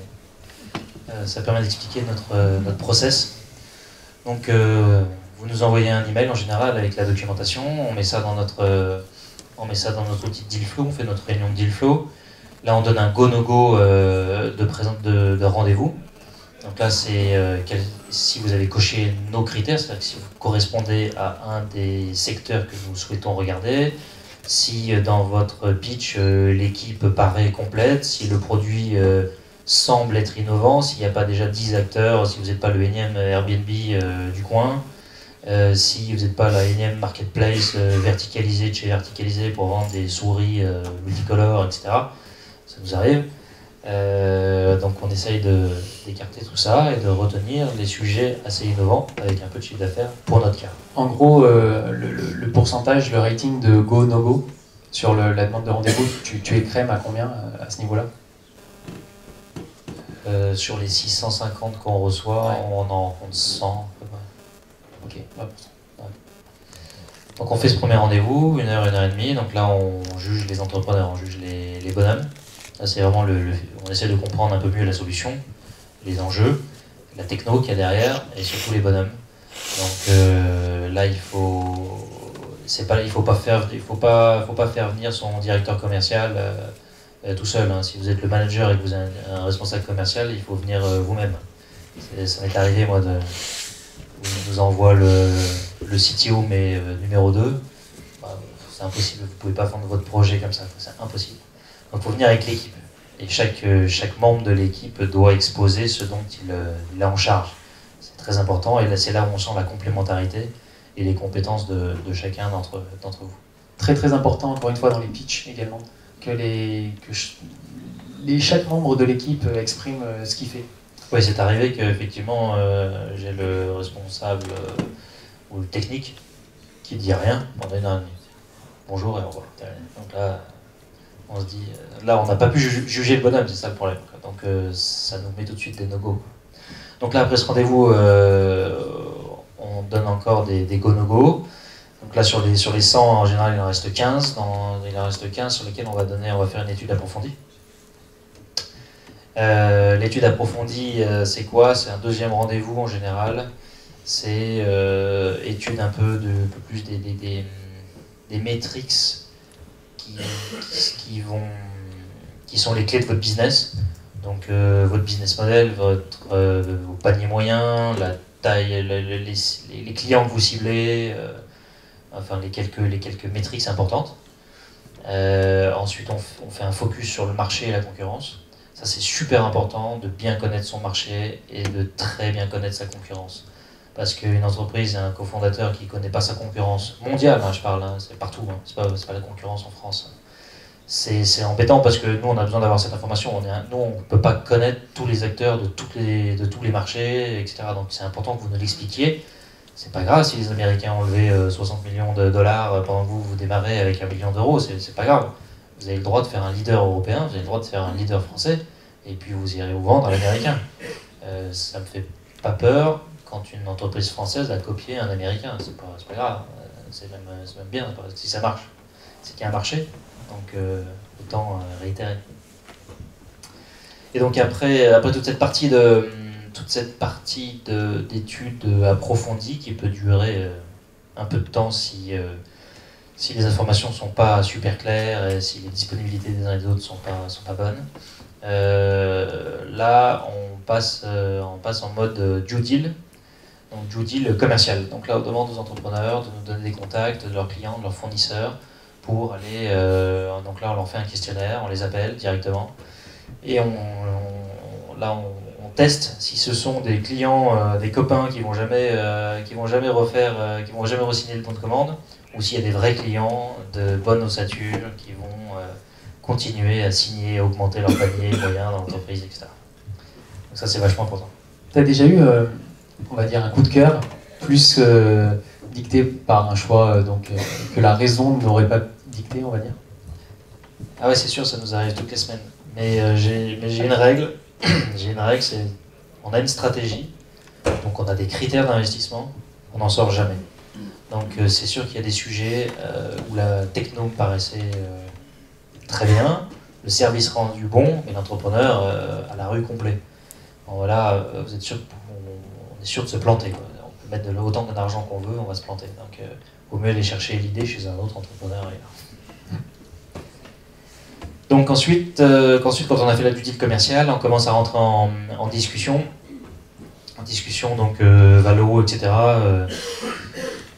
ça permet d'expliquer notre process. Donc vous nous envoyez un email en général avec la documentation, on met ça dans notre outil de deal flow, on fait notre réunion de deal flow. Là on donne un go-no-go de rendez-vous. Donc là c'est si vous avez coché nos critères, c'est-à-dire que si vous correspondez à un des secteurs que nous souhaitons regarder, si dans votre pitch l'équipe paraît complète, si le produit semble être innovant, s'il n'y a pas déjà 10 acteurs, si vous n'êtes pas le énième Airbnb du coin, si vous n'êtes pas la énième marketplace verticalisée de chez Verticalisé pour vendre des souris multicolores, etc. Ça nous arrive. Donc on essaye d'écarter tout ça et de retenir des sujets assez innovants avec un peu de chiffre d'affaires pour notre cas. En gros, le pourcentage, le rating de go no go sur la demande de rendez-vous, tu écrèmes à combien à ce niveau-là? Sur les 650 qu'on reçoit, ouais. On en compte 100. Ok, ouais. Donc on fait ce premier rendez-vous, une heure et demie. Donc là on juge les entrepreneurs, on juge les bonhommes. Là, c'est vraiment on essaie de comprendre un peu mieux la solution, les enjeux, la techno qu'il y a derrière et surtout les bonhommes. Donc là, il faut pas faire venir son directeur commercial tout seul. Hein. Si vous êtes le manager et que vous êtes un responsable commercial, il faut venir vous-même. Ça m'est arrivé, moi, on nous envoie le CTO, mais numéro 2. Bah, c'est impossible, vous pouvez pas vendre votre projet comme ça, c'est impossible. Donc il faut venir avec l'équipe, et chaque membre de l'équipe doit exposer ce dont il a en charge. C'est très important, et là c'est là où on sent la complémentarité et les compétences de chacun d'entre vous. Très très important, encore une fois, dans les pitchs également, que chaque membre de l'équipe exprime ce qu'il fait. Oui, c'est arrivé qu'effectivement j'ai le responsable ou le technique qui dit rien pendant une heure et demie. Bonjour et au revoir. Donc là, on se dit, là on n'a pas pu juger le bonhomme, c'est ça le problème. Donc ça nous met tout de suite des no-go. Donc là après ce rendez-vous, on donne encore des go-no-go. Donc là sur les 100, en général il en reste 15, sur lesquels on va faire une étude approfondie. L'étude approfondie, c'est quoi? C'est un deuxième rendez-vous en général. C'est étude un peu plus des métriques qui sont les clés de votre business, donc votre business model, vos paniers moyens, la taille, les clients que vous ciblez, enfin les quelques métriques importantes. Ensuite on fait un focus sur le marché et la concurrence. Ça c'est super important de bien connaître son marché et de très bien connaître sa concurrence, parce qu'une entreprise, un cofondateur qui ne connaît pas sa concurrence mondiale, hein, je parle, hein, c'est partout, hein, c'est pas la concurrence en France. C'est embêtant parce que nous, on a besoin d'avoir cette information. Nous, on ne peut pas connaître tous les acteurs de tous les marchés, etc. Donc c'est important que vous nous l'expliquiez. C'est pas grave si les Américains ont levé 60 millions de dollars pendant que vous démarrez avec 1 million d'euros, c'est pas grave. Vous avez le droit de faire un leader européen, vous avez le droit de faire un leader français, et puis vous irez vous vendre à l'américain. Ça me fait pas peur. Quand une entreprise française a copié un américain, c'est pas grave, c'est même bien, si ça marche, c'est qu'il y a un marché, donc autant réitérer. Et donc après toute cette partie d'études approfondies qui peut durer un peu de temps si les informations ne sont pas super claires et si les disponibilités des uns et des autres ne sont pas bonnes, là on passe en mode due deal. Donc due deal commercial. Donc là, on demande aux entrepreneurs de nous donner des contacts de leurs clients, de leurs fournisseurs, pour aller... donc là, on leur fait un questionnaire, on les appelle directement. Et on teste si ce sont des clients, des copains qui vont jamais re-signer le bon de commande, ou s'il y a des vrais clients de bonne ossature qui vont continuer à signer, augmenter leur panier moyen dans l'entreprise, etc. Donc ça, c'est vachement important. Tu as déjà eu... on va dire un coup de cœur, plus dicté par un choix que la raison n'aurait pas dicté, on va dire? Ah ouais, c'est sûr, ça nous arrive toutes les semaines. Mais j'ai une règle, c'est on a une stratégie, donc on a des critères d'investissement, on n'en sort jamais. Donc c'est sûr qu'il y a des sujets où la techno me paraissait très bien, le service rendu bon, mais l'entrepreneur à la rue complet. Bon, voilà, vous êtes sûr qu'on est sûr de se planter, quoi. On peut mettre autant d'argent qu'on veut, on va se planter. Donc il vaut mieux aller chercher l'idée chez un autre entrepreneur ailleurs. Donc ensuite, quand on a fait la due diligence commerciale, on commence à rentrer en discussion. En discussion, donc valo, etc.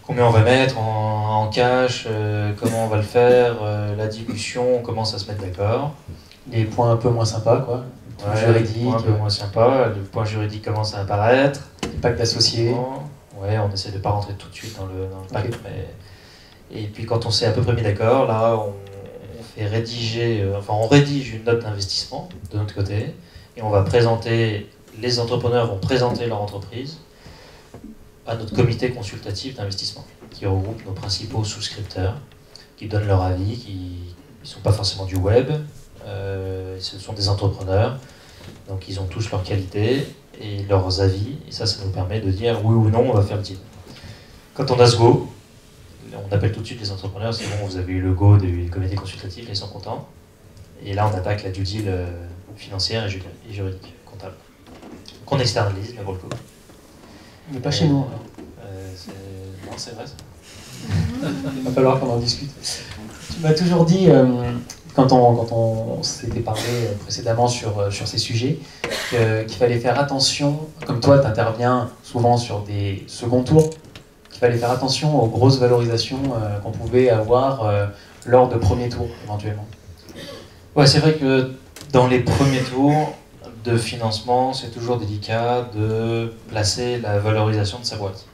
Combien on va mettre en cash, comment on va le faire, la dilution, on commence à se mettre d'accord. Les points un peu moins sympas, quoi. Ouais, juridique, les points un peu moins sympas, le point juridique commence à apparaître. Le pacte d'associés. Ouais, on essaie de ne pas rentrer tout de suite dans le pacte. Okay. Mais... Et puis quand on s'est à peu près mis d'accord, là, on fait rédiger, enfin on rédige une note d'investissement de notre côté, et on va présenter, les entrepreneurs vont présenter leur entreprise à notre comité consultatif d'investissement, qui regroupe nos principaux souscripteurs, qui donnent leur avis, qui ne sont pas forcément du web, ce sont des entrepreneurs, donc ils ont tous leurs qualités et leurs avis, et ça nous permet de dire oui ou non, on va faire le deal. Quand on a ce go, on appelle tout de suite les entrepreneurs, c'est bon, vous avez eu le go du comité consultatif, ils sont contents, et là on attaque la due deal financière et juridique, comptable, qu'on externalise, mais pour le coup. Mais pas chez nous. Non, c'est vrai ça. Il va falloir qu'on en discute. Tu m'as toujours dit, quand on s'était parlé précédemment sur ces sujets, qu'il fallait faire attention, comme toi tu interviens souvent sur des seconds tours, qu'il fallait faire attention aux grosses valorisations qu'on pouvait avoir lors de premiers tours, éventuellement. Ouais, c'est vrai que dans les premiers tours, de financement, c'est toujours délicat de placer la valorisation de sa boîte.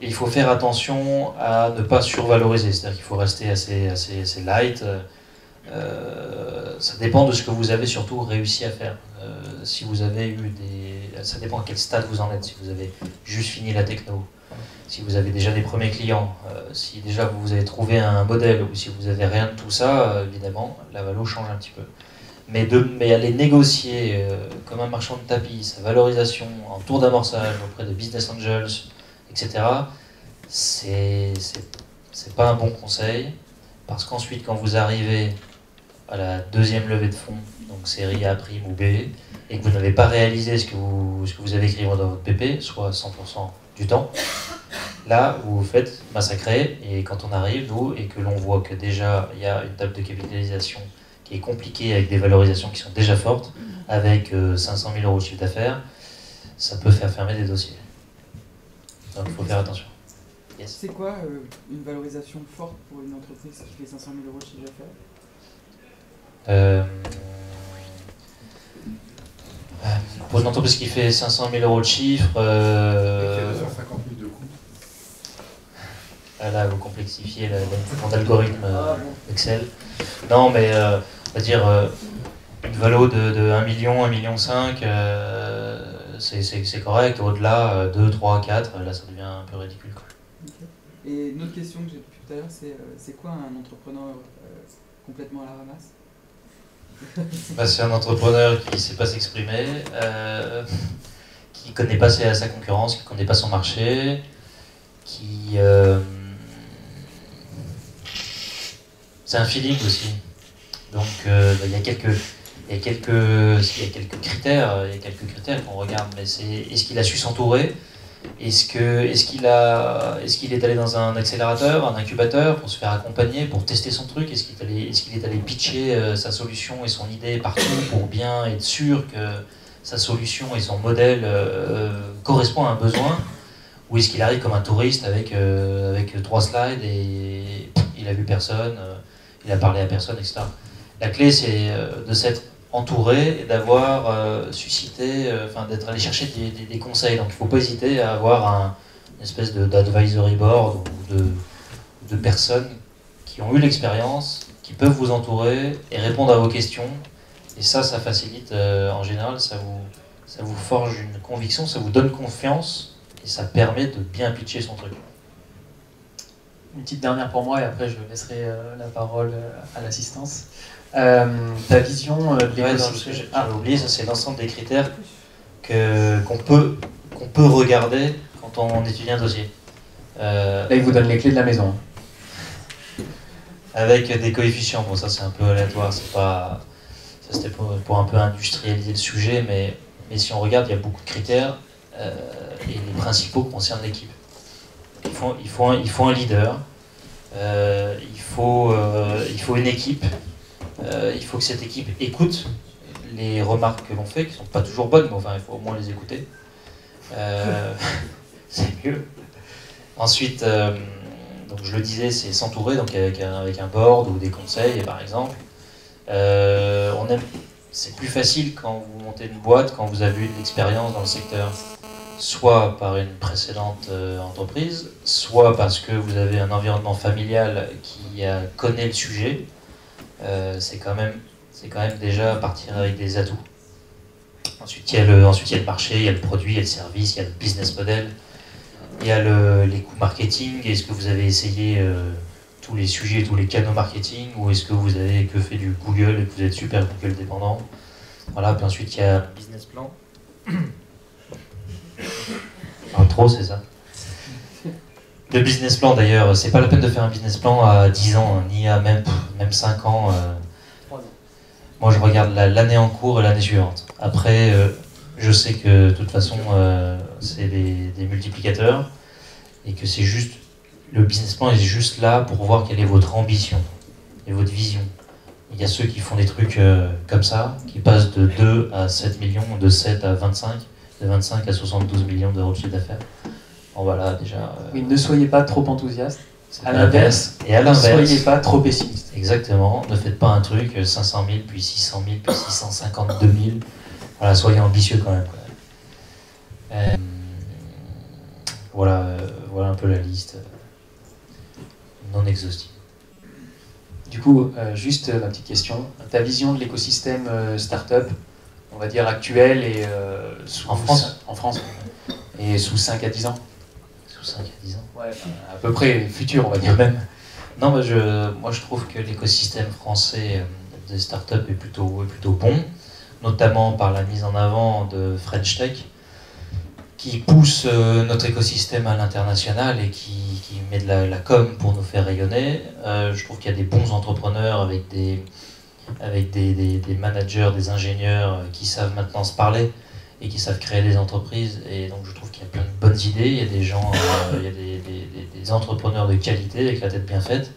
Il faut faire attention à ne pas survaloriser, c'est-à-dire qu'il faut rester assez light. Ça dépend de ce que vous avez surtout réussi à faire. Si vous avez eu des... Ça dépend à quel stade vous en êtes, si vous avez juste fini la techno, si vous avez déjà des premiers clients, si déjà vous avez trouvé un modèle ou si vous n'avez rien de tout ça, évidemment, la valo change un petit peu. Mais aller négocier comme un marchand de tapis, sa valorisation en tour d'amorçage auprès de business angels, etc., c'est pas un bon conseil, parce qu'ensuite, quand vous arrivez à la deuxième levée de fonds, donc série A' ou B, et que vous n'avez pas réalisé ce que vous avez écrit dans votre PP, soit 100% du temps, là, vous vous faites massacrer, et quand on arrive, nous, et que l'on voit que déjà, il y a une table de capitalisation qui est compliquée, avec des valorisations qui sont déjà fortes, avec 500 000 euros de chiffre d'affaires, ça peut faire fermer des dossiers. Donc, il faut faire attention. Yes. C'est quoi une valorisation forte pour une entreprise qui fait 500 000 euros de chiffre d'affaires? Pour une entreprise qui fait 500 000 euros de chiffre... Et qui a 250 000 de coûts. Ah là, vous complexifiez l'algorithme Excel. Non, mais on va dire une valo de 1 million, 1,5 million, c'est correct. Au-delà, 2, 3, 4, là, ça devient un peu ridicule, quoi. Okay. Et une autre question que j'ai depuis tout à l'heure, c'est quoi un entrepreneur complètement à la ramasse? Bah, c'est un entrepreneur qui ne sait pas s'exprimer, qui ne connaît pas sa concurrence, qui ne connaît pas son marché, qui... C'est un feeling aussi. Donc il y a quelques critères qu'on regarde, mais c'est est-ce qu'il a su s'entourer? Est-ce qu'il est allé dans un accélérateur, un incubateur pour se faire accompagner, pour tester son truc? Est-ce qu'il est allé pitcher sa solution et son idée partout pour bien être sûr que sa solution et son modèle correspondent à un besoin? Ou est-ce qu'il arrive comme un touriste avec 3 slides et il a vu personne, il a parlé à personne, etc. La clé, c'est de s'être entouré et d'avoir suscité, enfin d'être allé chercher des conseils. Donc il ne faut pas hésiter à avoir une espèce d'advisory board ou de personnes qui ont eu l'expérience, qui peuvent vous entourer et répondre à vos questions. Et ça facilite, en général, ça vous forge une conviction, ça vous donne confiance et ça permet de bien pitcher son truc. Une petite dernière pour moi et après je laisserai la parole à l'assistance. Ta vision de l'écosystème. J'ai oublié, ça c'est l'ensemble des critères qu'on peut qu'on peut regarder quand on étudie un dossier. Là, il vous donne les clés de la maison. Avec des coefficients, bon ça c'est un peu aléatoire, c'est pas... Ça c'était pour un peu industrialiser le sujet, mais si on regarde, il y a beaucoup de critères, et les principaux concernent l'équipe. Il faut un leader, il faut une équipe, il faut que cette équipe écoute les remarques que l'on fait, qui ne sont pas toujours bonnes, mais enfin il faut au moins les écouter. C'est mieux. Ensuite, donc je le disais, c'est s'entourer, donc avec un board ou des conseils, par exemple. C'est plus facile quand vous montez une boîte, quand vous avez eu de l'expérience dans le secteur, soit par une précédente entreprise, soit parce que vous avez un environnement familial qui connaît le sujet. C'est quand même déjà partir avec des atouts. Ensuite, il y a le marché, il y a le produit, il y a le service, il y a le business model, il y a les coûts marketing. Est-ce que vous avez essayé tous les sujets, tous les canaux marketing, ou est-ce que vous avez que fait du Google et que vous êtes super Google dépendant? Voilà, puis ensuite il y a le business plan. Pas trop, c'est ça. Le business plan d'ailleurs, c'est pas la peine de faire un business plan à 10 ans, ni à même 5 ans. Moi je regarde l'année en cours et l'année suivante. Après, je sais que de toute façon, c'est des multiplicateurs, et que c'est juste. Le business plan est juste là pour voir quelle est votre ambition et votre vision. Il y a ceux qui font des trucs comme ça, qui passent de 2 à 7 millions, de 7 à 25, de 25 à 72 millions d'euros de chiffre d'affaires. Bon voilà, déjà... Oui, ne soyez pas trop enthousiaste, à l'inverse, ne soyez pas trop pessimiste. Exactement, ne faites pas un truc 500 000, puis 600 000, puis 652 000. Voilà, soyez ambitieux quand même. Voilà un peu la liste. Non exhaustive. Du coup, juste ma petite question, ta vision de l'écosystème start-up, on va dire actuel et en France, et sous 5 à 10 ans. Sous 5 à 10 ans. Ouais, à peu près futur, on va dire même. Non, bah, moi je trouve que l'écosystème français des start-up est plutôt bon, notamment par la mise en avant de French Tech, qui pousse notre écosystème à l'international et qui met de la com pour nous faire rayonner. Je trouve qu'il y a des bons entrepreneurs avec des managers, des ingénieurs qui savent maintenant se parler et qui savent créer des entreprises. Et donc je trouve qu'il y a plein de bonnes idées. Il y a des gens, il y a des entrepreneurs de qualité avec la tête bien faite.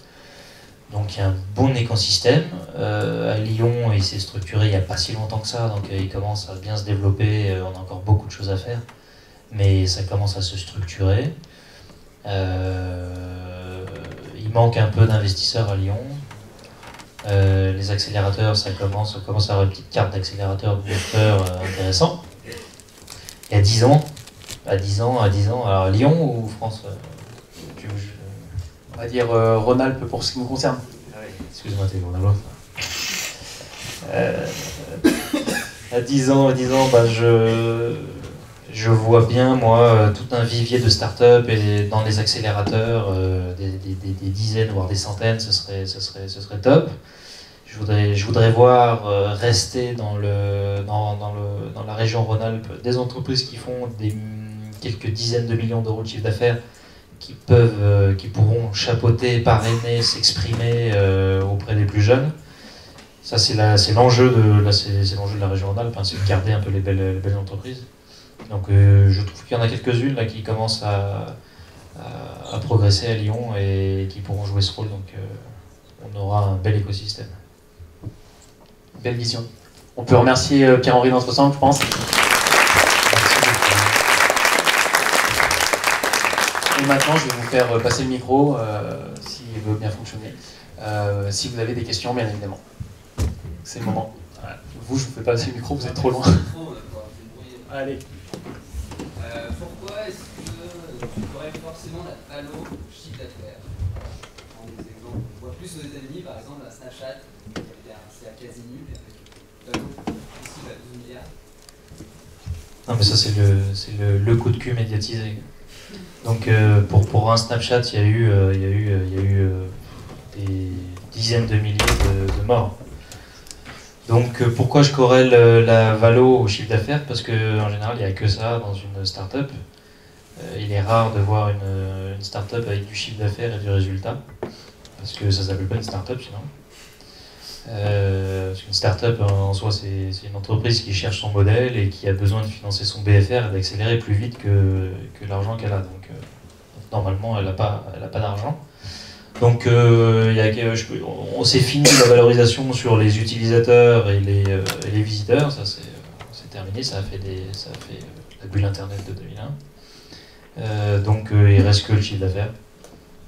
Donc il y a un bon écosystème. À Lyon, il s'est structuré il n'y a pas si longtemps que ça, donc il commence à bien se développer. On a encore beaucoup de choses à faire. Mais ça commence à se structurer. Il manque un peu d'investisseurs à Lyon. Les accélérateurs, ça commence à avoir une petite carte d'accélérateur de moteur intéressant. Il y a 10 ans, alors Lyon ou France On va dire Rhône-Alpes pour ce qui nous concerne. Excuse-moi, t'es Rhône-Alpes. À 10 ans, ben, je vois bien, moi, tout un vivier de start-up et dans les accélérateurs, des dizaines, voire des centaines, ce serait top. Je voudrais voir rester dans la région Rhône-Alpes des entreprises qui font quelques dizaines de millions d'euros de chiffre d'affaires qui pourront chapeauter, parrainer, s'exprimer auprès des plus jeunes. Ça, c'est l'enjeu de la région Rhône-Alpes, hein, c'est de garder un peu les belles entreprises. Donc je trouve qu'il y en a quelques-unes là qui commencent à progresser à Lyon et qui pourront jouer ce rôle, donc on aura un bel écosystème. Belle vision. On peut remercier Pierre-Henri Dentressangle, je pense. Merci. Et maintenant je vais vous faire passer le micro, s'il veut bien fonctionner, si vous avez des questions bien évidemment. C'est le moment. Voilà. Vous, je ne vous fais pas passer le micro, vous êtes trop loin. Allez. Pourquoi est-ce qu'il y aurait forcément la halo chiffre d'affaires? On voit plus aux États-Unis, par exemple, la Snapchat, c'est à quasi nul, avec l'halo ici à 12 milliards. Non, mais ça, c'est le coup de cul médiatisé. Donc, pour un Snapchat, il y a eu des dizaines de milliers de morts. Donc pourquoi je corrèle la valo au chiffre d'affaires? Parce qu'en général, il n'y a que ça dans une start-up. Il est rare de voir une start-up avec du chiffre d'affaires et du résultat. Parce que ça ne s'appelle pas une start-up sinon. Parce qu'une start-up en soi, c'est une entreprise qui cherche son modèle et qui a besoin de financer son BFR et d'accélérer plus vite que l'argent qu'elle a. Donc normalement, elle n'a pas d'argent. Donc on s'est fini la valorisation sur les utilisateurs et les visiteurs, ça c'est terminé, ça a fait la bulle internet de 2001. Donc il reste que le chiffre d'affaires.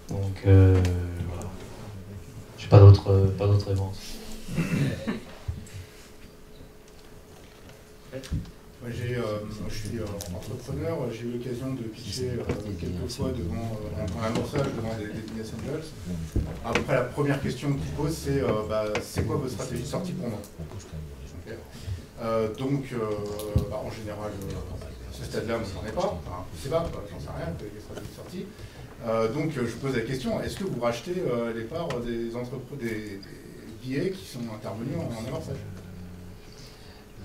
Donc voilà, j'ai pas d'autres réponses. Moi, je suis entrepreneur, j'ai eu l'occasion de pitcher quelques fois devant un amorçage devant des business angels. À peu près la première question qu'ils posent, c'est c'est quoi votre stratégie sortie pour moi? En général, à ce stade-là, on ne s'en est pas, je ne sais pas, j'en sais rien, les stratégies de sortie. Donc je pose la question, est-ce que vous rachetez les parts des entreprises, des billets qui sont intervenus en amorçage?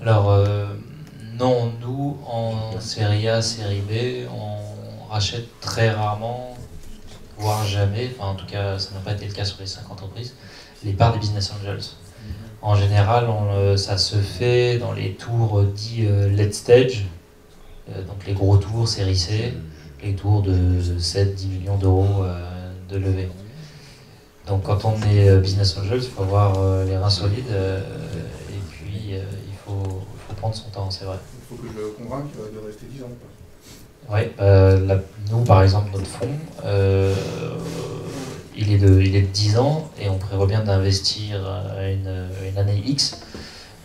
Alors, non, nous, en série A, série B, on rachète très rarement, voire jamais, enfin en tout cas ça n'a pas été le cas sur les 5 entreprises, les parts des business angels. En général, ça se fait dans les tours dits lead stage, donc les gros tours série C, les tours de 7-10 millions d'euros de levée. Donc quand on est business angels, il faut avoir les reins solides et puis il faut prendre son temps, c'est vrai. Il faut que je le convainque de rester 10 ans. Oui, nous par exemple, notre fonds, il est de 10 ans et on prévoit bien d'investir une année X,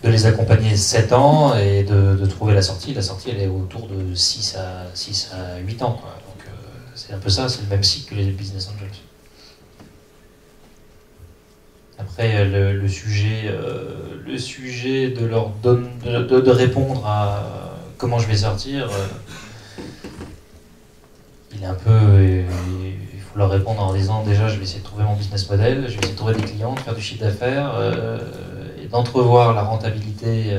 de les accompagner 7 ans et de trouver la sortie. La sortie, elle est autour de 6 à 8 ans, quoi. Donc c'est un peu ça, c'est le même cycle que les business angels. Après, le sujet de leur de répondre à comment je vais sortir, il est un peu... il faut leur répondre en disant déjà je vais essayer de trouver mon business model, je vais essayer de trouver des clients, de faire du chiffre d'affaires, et d'entrevoir la rentabilité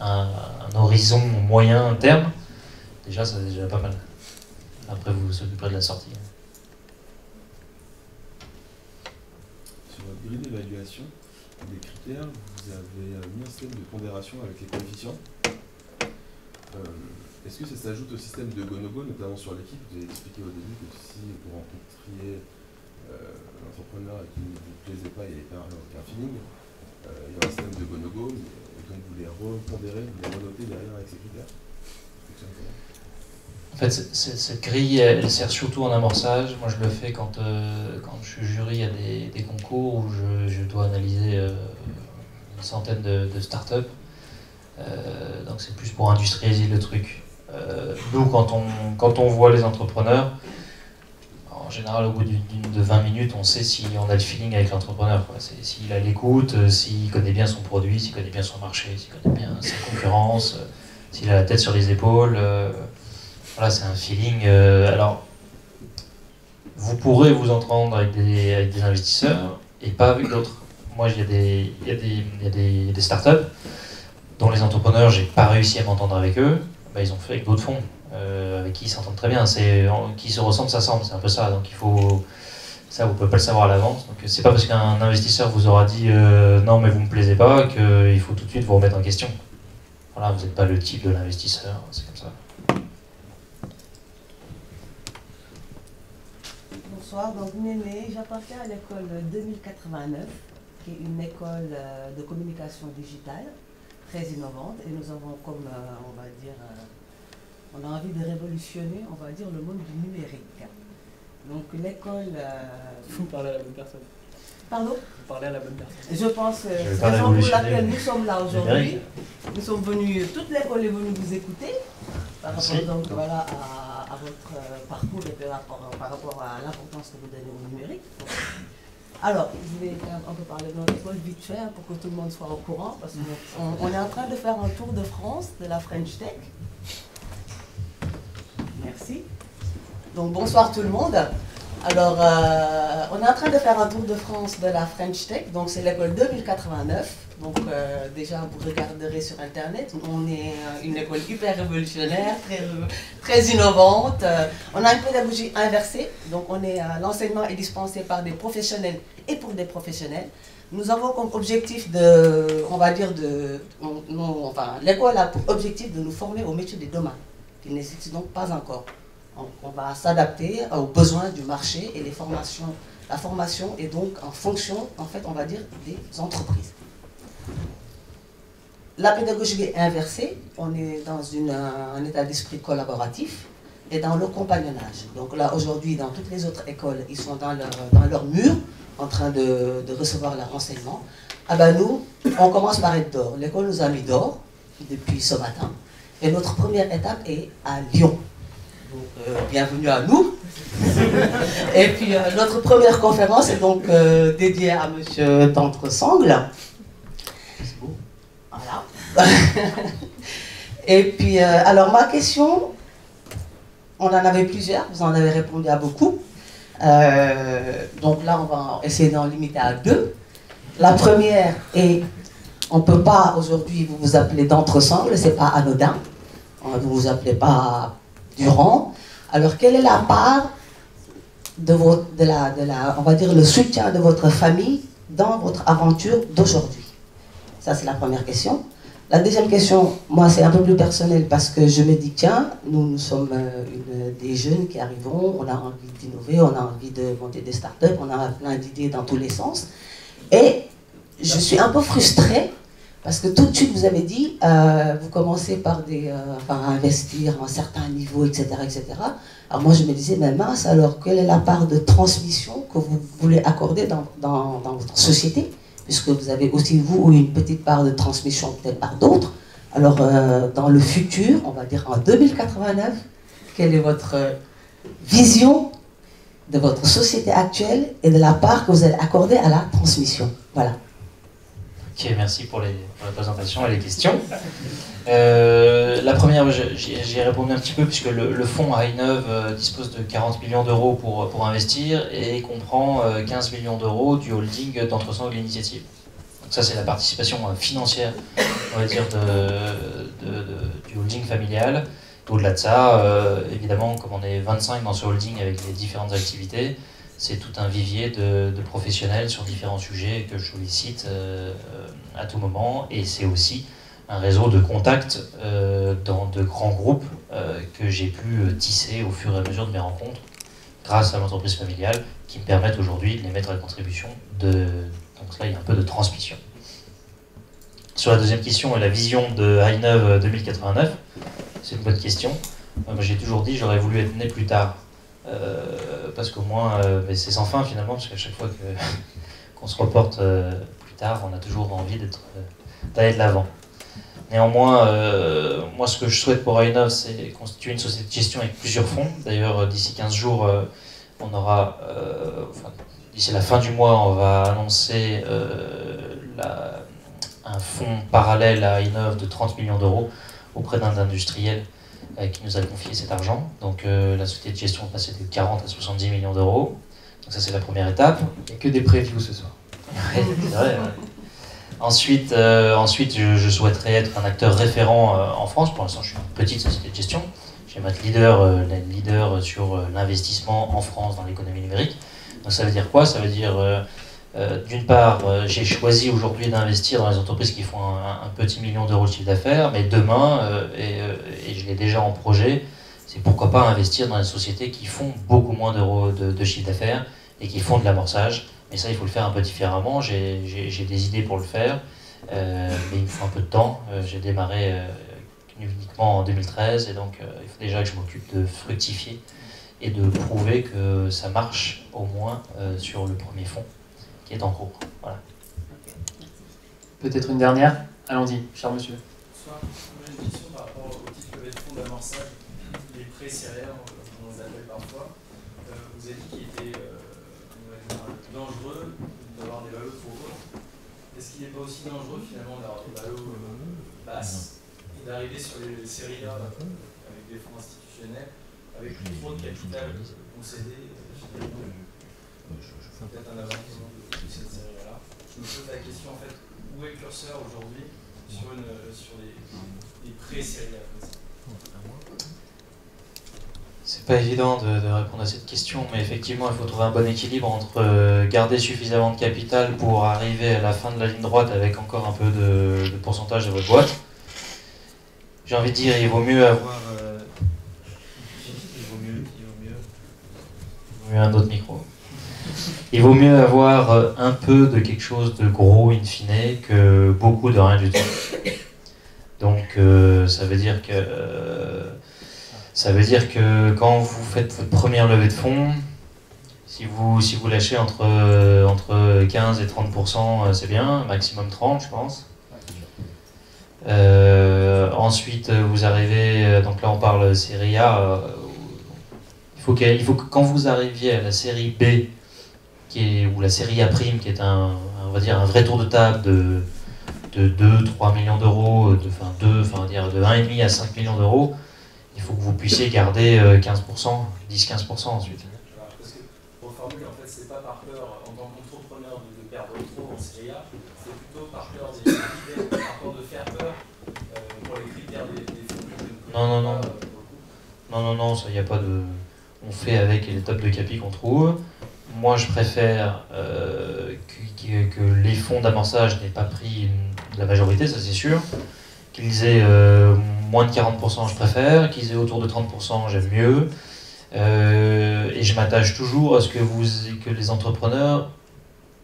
un horizon moyen terme. Déjà, ça c'est déjà pas mal. Après, vous vous occuperez de la sortie. Sur votre grille d'évaluation des critères, vous avez mis un système de pondération avec les coefficients. Est-ce que ça s'ajoute au système de Gonobo, notamment sur l'équipe? Vous avez expliqué au début que si vous rencontriez l'entrepreneur et qu'il ne vous plaisait pas, il n'y avait pas aucun feeling, il y a un système de Gonobo, et donc vous les repondérez, vous les renotez derrière avec ces critères. En fait, cette grille, elle sert surtout en amorçage. Moi, je le fais quand je suis jury à des concours où je dois analyser une centaine de startups. Donc c'est plus pour industrialiser le truc. Nous, quand on voit les entrepreneurs, en général au bout de 20 minutes, on sait si on a le feeling avec l'entrepreneur. S'il a l'écoute, s'il connaît bien son produit, s'il connaît bien son marché, s'il connaît bien sa concurrence, s'il a la tête sur les épaules. Voilà, c'est un feeling. Alors, vous pourrez vous entendre avec des investisseurs et pas avec d'autres. Moi, il y a des startups dont les entrepreneurs, j'ai pas réussi à m'entendre avec eux, ils ont fait avec d'autres fonds, avec qui ils s'entendent très bien, qui se ressemblent, ça semble, c'est un peu ça, donc il faut... Ça, vous pouvez pas le savoir à l'avance, donc c'est pas parce qu'un investisseur vous aura dit « non, mais vous me plaisez pas », qu'il faut tout de suite vous remettre en question. Voilà, vous n'êtes pas le type de l'investisseur, c'est comme ça. Bonsoir, donc Néné, j'appartiens à l'école 2089, qui est une école de communication digitale, très innovante, et nous avons comme, on va dire, on a envie de révolutionner, on va dire, le monde du numérique. Donc l'école... Vous parlez à la bonne personne. Pardon? Vous parlez à la bonne personne. Je pense que c'est la raison pour laquelle nous sommes là aujourd'hui. Nous sommes venus, toute l'école est venue vous écouter, par rapport donc, voilà, à votre parcours et par rapport à l'importance que vous donnez au numérique. Alors, je vais quand même un peu parler de notre école vite fait pour que tout le monde soit au courant, parce qu'on est en train de faire un tour de France de la French Tech. Merci. Donc bonsoir tout le monde. Alors, on est en train de faire un tour de France de la French Tech, donc c'est l'école 2089. Donc déjà, vous regarderez sur Internet, on est une école hyper révolutionnaire, très innovante. On a une pédagogie inversée, donc l'enseignement est dispensé par des professionnels et pour des professionnels. Nous avons comme objectif de, l'école a pour objectif de nous former au métier de demain, qui n'existe donc pas encore. Donc on va s'adapter aux besoins du marché et les formations. La formation est donc en fonction, en fait, on va dire, des entreprises. La pédagogie est inversée, on est dans un état d'esprit collaboratif et dans le compagnonnage. Donc là, aujourd'hui, dans toutes les autres écoles, ils sont dans leur mur, en train de recevoir leur enseignement. Ah ben nous, on commence par être dehors. L'école nous a mis dehors depuis ce matin. Et notre première étape est à Lyon. Donc, bienvenue à nous. Et puis, notre première conférence est donc dédiée à M. Dentressangle. C'est beau. Voilà. Et puis, alors ma question, on en avait plusieurs, vous en avez répondu à beaucoup. Donc là, on va essayer d'en limiter à deux. La première est, on ne peut pas aujourd'hui vous vous appeler Dentressangle, c'est pas anodin. Vous vous appelez pas Durand. Alors, quelle est la part de on va dire, le soutien de votre famille dans votre aventure d'aujourd'hui? Ça, c'est la première question. La deuxième question, moi, c'est un peu plus personnel parce que je me dis, tiens, nous sommes des jeunes qui arriveront, on a envie d'innover, on a envie de monter des startups, on a plein d'idées dans tous les sens. Et je suis un peu frustrée parce que tout de suite, vous avez dit, vous commencez par investir à un certain niveau, etc., etc. Alors moi, je me disais, mais mince, alors quelle est la part de transmission que vous voulez accorder dans votre société ? Puisque vous avez aussi, vous, une petite part de transmission peut-être par d'autres. Alors, dans le futur, on va dire en 2089, quelle est votre vision de votre société actuelle et de la part que vous allez accorder à la transmission? Voilà. Ok, merci pour la présentation et les questions. La première, j'y ai répondu un petit peu, puisque le fonds Hi inov dispose de 40 millions d'euros pour investir et comprend 15 millions d'euros du holding Dentressangle Initiative. Donc ça, c'est la participation financière, on va dire, du holding familial. Au-delà de ça, évidemment, comme on est 25 dans ce holding avec les différentes activités, c'est tout un vivier de professionnels sur différents sujets que je sollicite à tout moment. Et c'est aussi un réseau de contacts dans de grands groupes que j'ai pu tisser au fur et à mesure de mes rencontres grâce à l'entreprise familiale qui me permettent aujourd'hui de les mettre à la contribution. Donc là, il y a un peu de transmission. Sur la deuxième question et la vision de Hi inov 2089, c'est une bonne question. J'ai toujours dit j'aurais voulu être né plus tard. Parce qu'au moins, c'est sans fin finalement, parce qu'à chaque fois qu'on se reporte plus tard, on a toujours envie d'aller de l'avant. Néanmoins, moi ce que je souhaite pour Hi inov, c'est constituer une société de gestion avec plusieurs fonds. D'ailleurs, d'ici 15 jours, on aura, d'ici la fin du mois, on va annoncer un fonds parallèle à Hi inov de 30 millions d'euros auprès d'un industriel qui nous a confié cet argent. Donc la société de gestion est passée de 40 à 70 millions d'euros. Donc ça, c'est la première étape. Il n'y a que des previews ce soir. Ouais, c'est vrai, ouais. Ensuite je souhaiterais être un acteur référent en France. Pour l'instant, je suis une petite société de gestion. J'aime être leader sur l'investissement en France dans l'économie numérique. Donc ça veut dire quoi? Ça veut dire, d'une part, j'ai choisi aujourd'hui d'investir dans les entreprises qui font un petit million d'euros de chiffre d'affaires, mais demain, et je l'ai déjà en projet, c'est pourquoi pas investir dans les sociétés qui font beaucoup moins d'euros de chiffre d'affaires et qui font de l'amorçage. Mais ça, il faut le faire un peu différemment. J'ai des idées pour le faire, mais il me faut un peu de temps. J'ai démarré uniquement en 2013, et donc il faut déjà que je m'occupe de fructifier et de prouver que ça marche, au moins sur le premier fonds qui est en cours. Voilà. Peut-être une dernière? Allons-y, cher monsieur. Bonsoir. J'ai une question par rapport au titre de fonds d'amorçage, les prêts céréales, on les appelle parfois. Vous avez dit qu'il était dangereux d'avoir des valos trop hauts. Est-ce qu'il n'est pas aussi dangereux finalement d'avoir des valos basses et d'arriver sur les séries A avec des fonds institutionnels, avec trop de capital concédé C'est peut-être un avertissement de cette série-là. Je me pose la question, en fait, où est le curseur aujourd'hui sur les pré-séries là? C'est pas évident de répondre à cette question, mais effectivement, il faut trouver un bon équilibre entre garder suffisamment de capital pour arriver à la fin de la ligne droite avec encore un peu de pourcentage de votre boîte. J'ai envie de dire, il vaut mieux avoir... un autre micro. Il vaut mieux avoir un peu de quelque chose de gros in fine que beaucoup de rien du tout. Donc ça veut dire que quand vous faites votre première levée de fonds, si vous lâchez entre 15 et 30%, c'est bien, maximum 30 je pense. Ensuite vous arrivez, donc là on parle série A, il faut que quand vous arriviez à la série B ou la série A', qui est on va dire un vrai tour de table de 2-3 millions d'euros, de 1,5 à 5 millions d'euros, il faut que vous puissiez garder 15%, 10-15% ensuite. Alors, parce que, pour formule, en fait, c'est pas par peur, en tant qu'entrepreneur, de perdre trop en série A, c'est plutôt par peur de faire peur pour les critères des formules. Non, ça n'y a pas de... On fait avec les tables de capi qu'on trouve. Moi, je préfère que les fonds d'amorçage n'aient pas pris la majorité, ça c'est sûr. Qu'ils aient moins de 40%, je préfère. Qu'ils aient autour de 30%, j'aime mieux. Et je m'attache toujours à ce que les entrepreneurs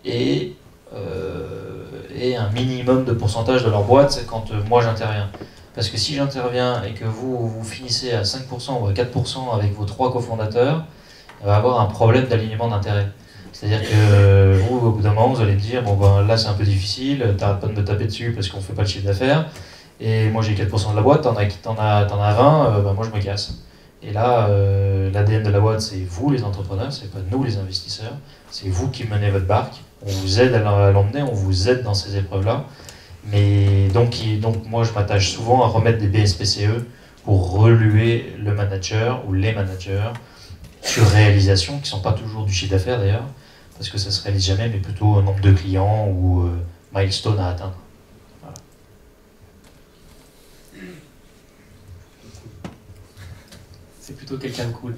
aient un minimum de pourcentage de leur boîte quand moi j'interviens. Parce que si j'interviens et que vous finissez à 5% ou à 4% avec vos 3 cofondateurs, on va avoir un problème d'alignement d'intérêt. C'est-à-dire que vous, au bout d'un moment, vous allez me dire, bon ben là c'est un peu difficile, t'arrêtes pas de me taper dessus parce qu'on fait pas de chiffre d'affaires, et moi j'ai 4% de la boîte, t'en as 20, ben moi je me casse. Et là, l'ADN de la boîte, c'est vous les entrepreneurs, c'est pas nous les investisseurs, c'est vous qui menez votre barque, on vous aide à l'emmener, on vous aide dans ces épreuves-là. Mais donc moi je m'attache souvent à remettre des BSPCE pour reluer le manager ou les managers sur réalisation, qui ne sont pas toujours du chiffre d'affaires d'ailleurs, parce que ça ne se réalise jamais, mais plutôt un nombre de clients ou milestone à atteindre. Voilà. C'est plutôt quelqu'un de cool.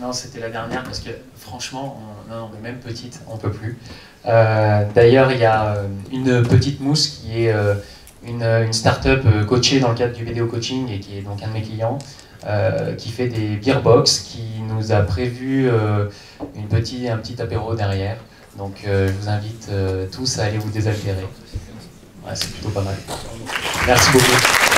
Non, c'était la dernière, parce que franchement, on est même petite, on ne peut plus. D'ailleurs, il y a une petite mousse qui est une start-up coachée dans le cadre du BDO coaching et qui est donc un de mes clients, qui fait des beer box, qui nous a prévu un petit apéro derrière. Donc je vous invite tous à aller vous désaltérer. Ouais, c'est plutôt pas mal. Merci beaucoup.